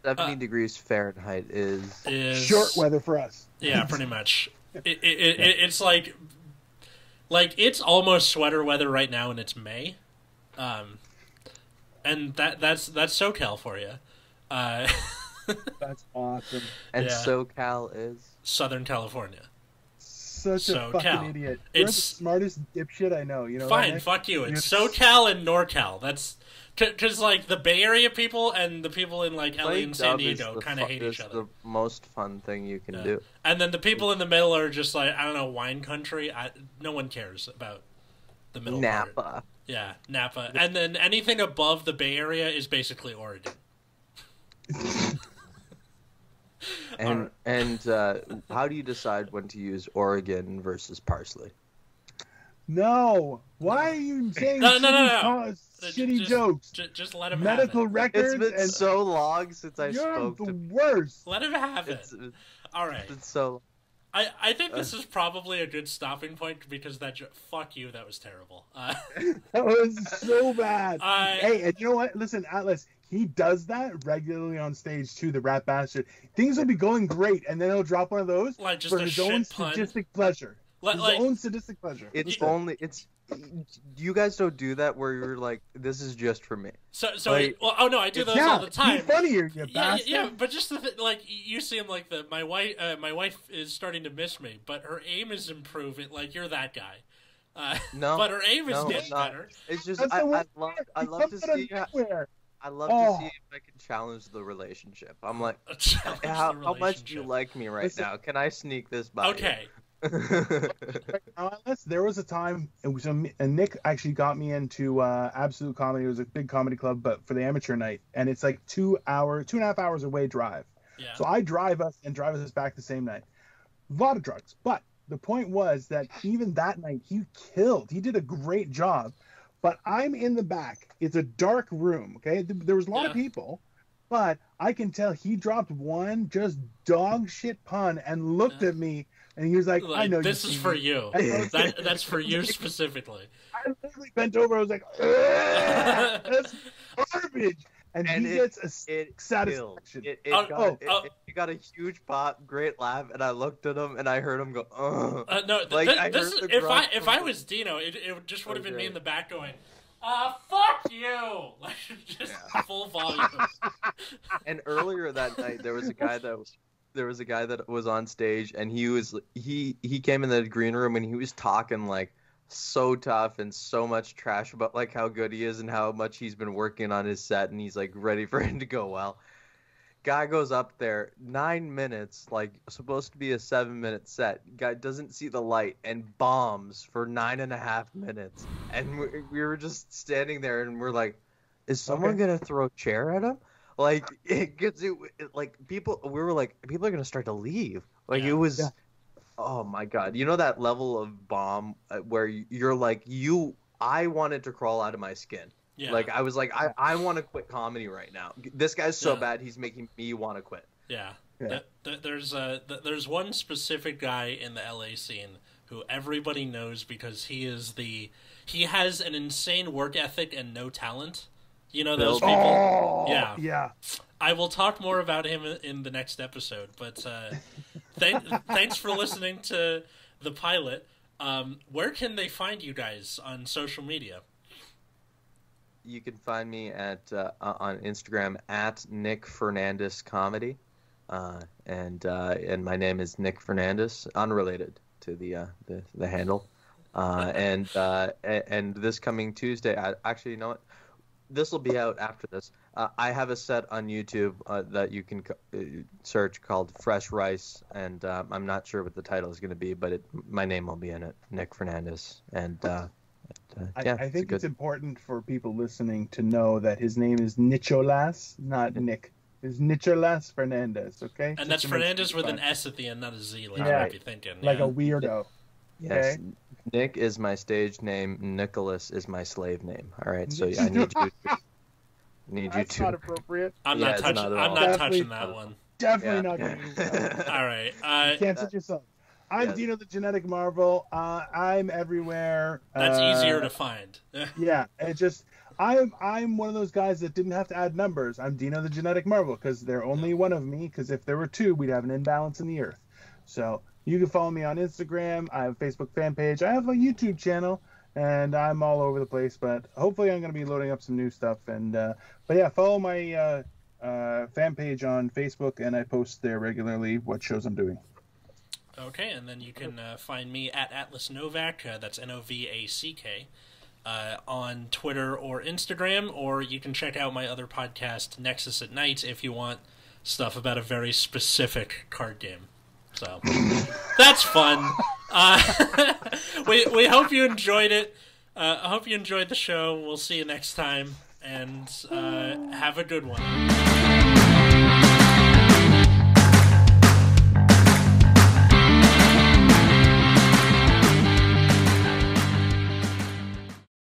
seventy uh, degrees Fahrenheit is... is... short weather for us. Yeah, pretty much. It, it, it, yeah. it, it's like... Like, it's almost sweater weather right now, and it's May. Um, and that that's that's SoCal for you. Uh, that's awesome. And yeah. SoCal is? Southern California. Such a SoCal. fucking idiot. You're it's... the smartest dipshit I know. You know Fine, that, fuck you. It's You're... SoCal and NorCal. That's... Because, like, the Bay Area people and the people in, like, L A and San Diego kind of hate each other. That's the most fun thing you can yeah. do. And then the people in the middle are just, like, I don't know, wine country. I, no one cares about the middle Napa. Part. Yeah, Napa. And then anything above the Bay Area is basically Oregon. and right. and uh, how do you decide when to use Oregon versus parsley? No. Why are you saying no, shitty, no, no, no. shitty just, jokes? Just, just let him Medical have it. Records. It's been and so long since I spoke to You're the worst. Let him have it. It's, it's, All right. It's been so I, I think uh, this is probably a good stopping point because that jo fuck you, that was terrible. Uh, that was so bad. I, hey, and you know what? Listen, Atlas, he does that regularly on stage too, the Rat Bastard. Things will be going great, and then he'll drop one of those like just for his own pun. Sadistic pleasure. Like, his own sadistic pleasure. It's you, only it's you guys don't do that where you're like, this is just for me. So so like, well, oh no, I do those yeah, all the time. You're funnier, you yeah, yeah, but just the th like you seem like the my wife uh, my wife is starting to miss me, but her aim is improving. Like you're that guy. Uh, no, but her aim is no, getting not. better. It's just I, I love I love to see. How, I love oh. to see if I can challenge the relationship. I'm like, how, relationship. how much do you like me right Listen, now? Can I sneak this by? Okay. You? There was a time it was a, and Nick actually got me into uh, Absolute Comedy. It was a big comedy club, but for the amateur night, and it's like two hour, two and a half hours away drive. Yeah. So I drive us and drive us back the same night. A lot of drugs, but the point was that even that night he killed. He did a great job, but I'm in the back. It's a dark room. Okay, there was a lot yeah. of people. But I can tell he dropped one just dog shit pun and looked yeah. at me, and he was like, like I know this is for you. that, that's for you specifically. I literally bent over. I was like, that's garbage. And, and he it, gets a it satisfaction. It, it, uh, got, oh, it, uh, it got a huge pop, great laugh, and I looked at him and I heard him go, ugh. Uh, no, th like, th I this is, if, I, if I was Dino, it, it just would have been me in the back going, Uh, fuck you! Just yeah. full volume. And earlier that night, there was a guy that was, there was a guy that was on stage, and he was he he came in the green room, and he was talking like so tough and so much trash about like how good he is and how much he's been working on his set, and he's like ready for him to go well. Guy goes up there, nine minutes, like supposed to be a seven-minute set. Guy doesn't see the light and bombs for nine and a half minutes. And we, we were just standing there, and we're like, "Is someone okay. gonna throw a chair at him?" Like it gets it, it, like people. We were like, people are gonna start to leave. Like yeah. it was, yeah. oh my god, you know that level of bomb where you're like, you, I wanted to crawl out of my skin. Yeah. Like, I was like, I, I want to quit comedy right now. This guy's so yeah. bad, he's making me want to quit. Yeah. yeah. Th th there's, a, th there's one specific guy in the L A scene who everybody knows because he is the... He has an insane work ethic and no talent. You know those people? Oh, yeah. yeah. I will talk more about him in the next episode, but uh, th thanks for listening to the pilot. Um, where can they find you guys on social media? You can find me at uh, on Instagram at Nick Fernandes Comedy. Uh, and uh, and my name is Nick Fernandes, unrelated to the uh, the, the handle. Uh, and uh, and this coming Tuesday, I, actually, you know what? This will be out after this. Uh, I have a set on YouTube uh, that you can co- search called Fresh Rice, and uh, I'm not sure what the title is going to be, but it, my name will be in it, Nick Fernandes. And uh, uh, yeah, I, I think it's, good... it's important for people listening to know that his name is Nicholas, not Nick. Is Nicholas Fernandes, okay? And just that's Fernandes with fun. An S at the end, not a Z, like yeah. you might be thinking. Like yeah. a weirdo. Yes. Okay? Nick is my stage name. Nicholas is my slave name. All right, so yeah, I need you to... Need that's you to... not appropriate. I'm yeah, not touching not I'm not definitely, touching that one. Definitely yeah. not going to use that. All right. Uh, you can't touch yourself. I'm yes. Dino the Genetic Marvel. Uh, I'm everywhere. That's uh, easier to find. yeah, it just... I'm I'm one of those guys that didn't have to add numbers. I'm Dino the Genetic Marvel because they're only one of me. Because if there were two, we'd have an imbalance in the earth. So you can follow me on Instagram. I have a Facebook fan page. I have a YouTube channel, and I'm all over the place. But hopefully, I'm going to be loading up some new stuff. And uh, but yeah, follow my uh, uh, fan page on Facebook, and I post there regularly what shows I'm doing. Okay, and then you can uh, find me at Atlas Novak. Uh, that's N O V A C K. Uh, on Twitter or Instagram, or you can check out my other podcast, Nexus at Night, if you want stuff about a very specific card game. So that's fun. Uh, we we hope you enjoyed it. Uh, I hope you enjoyed the show. We'll see you next time, and uh, have a good one.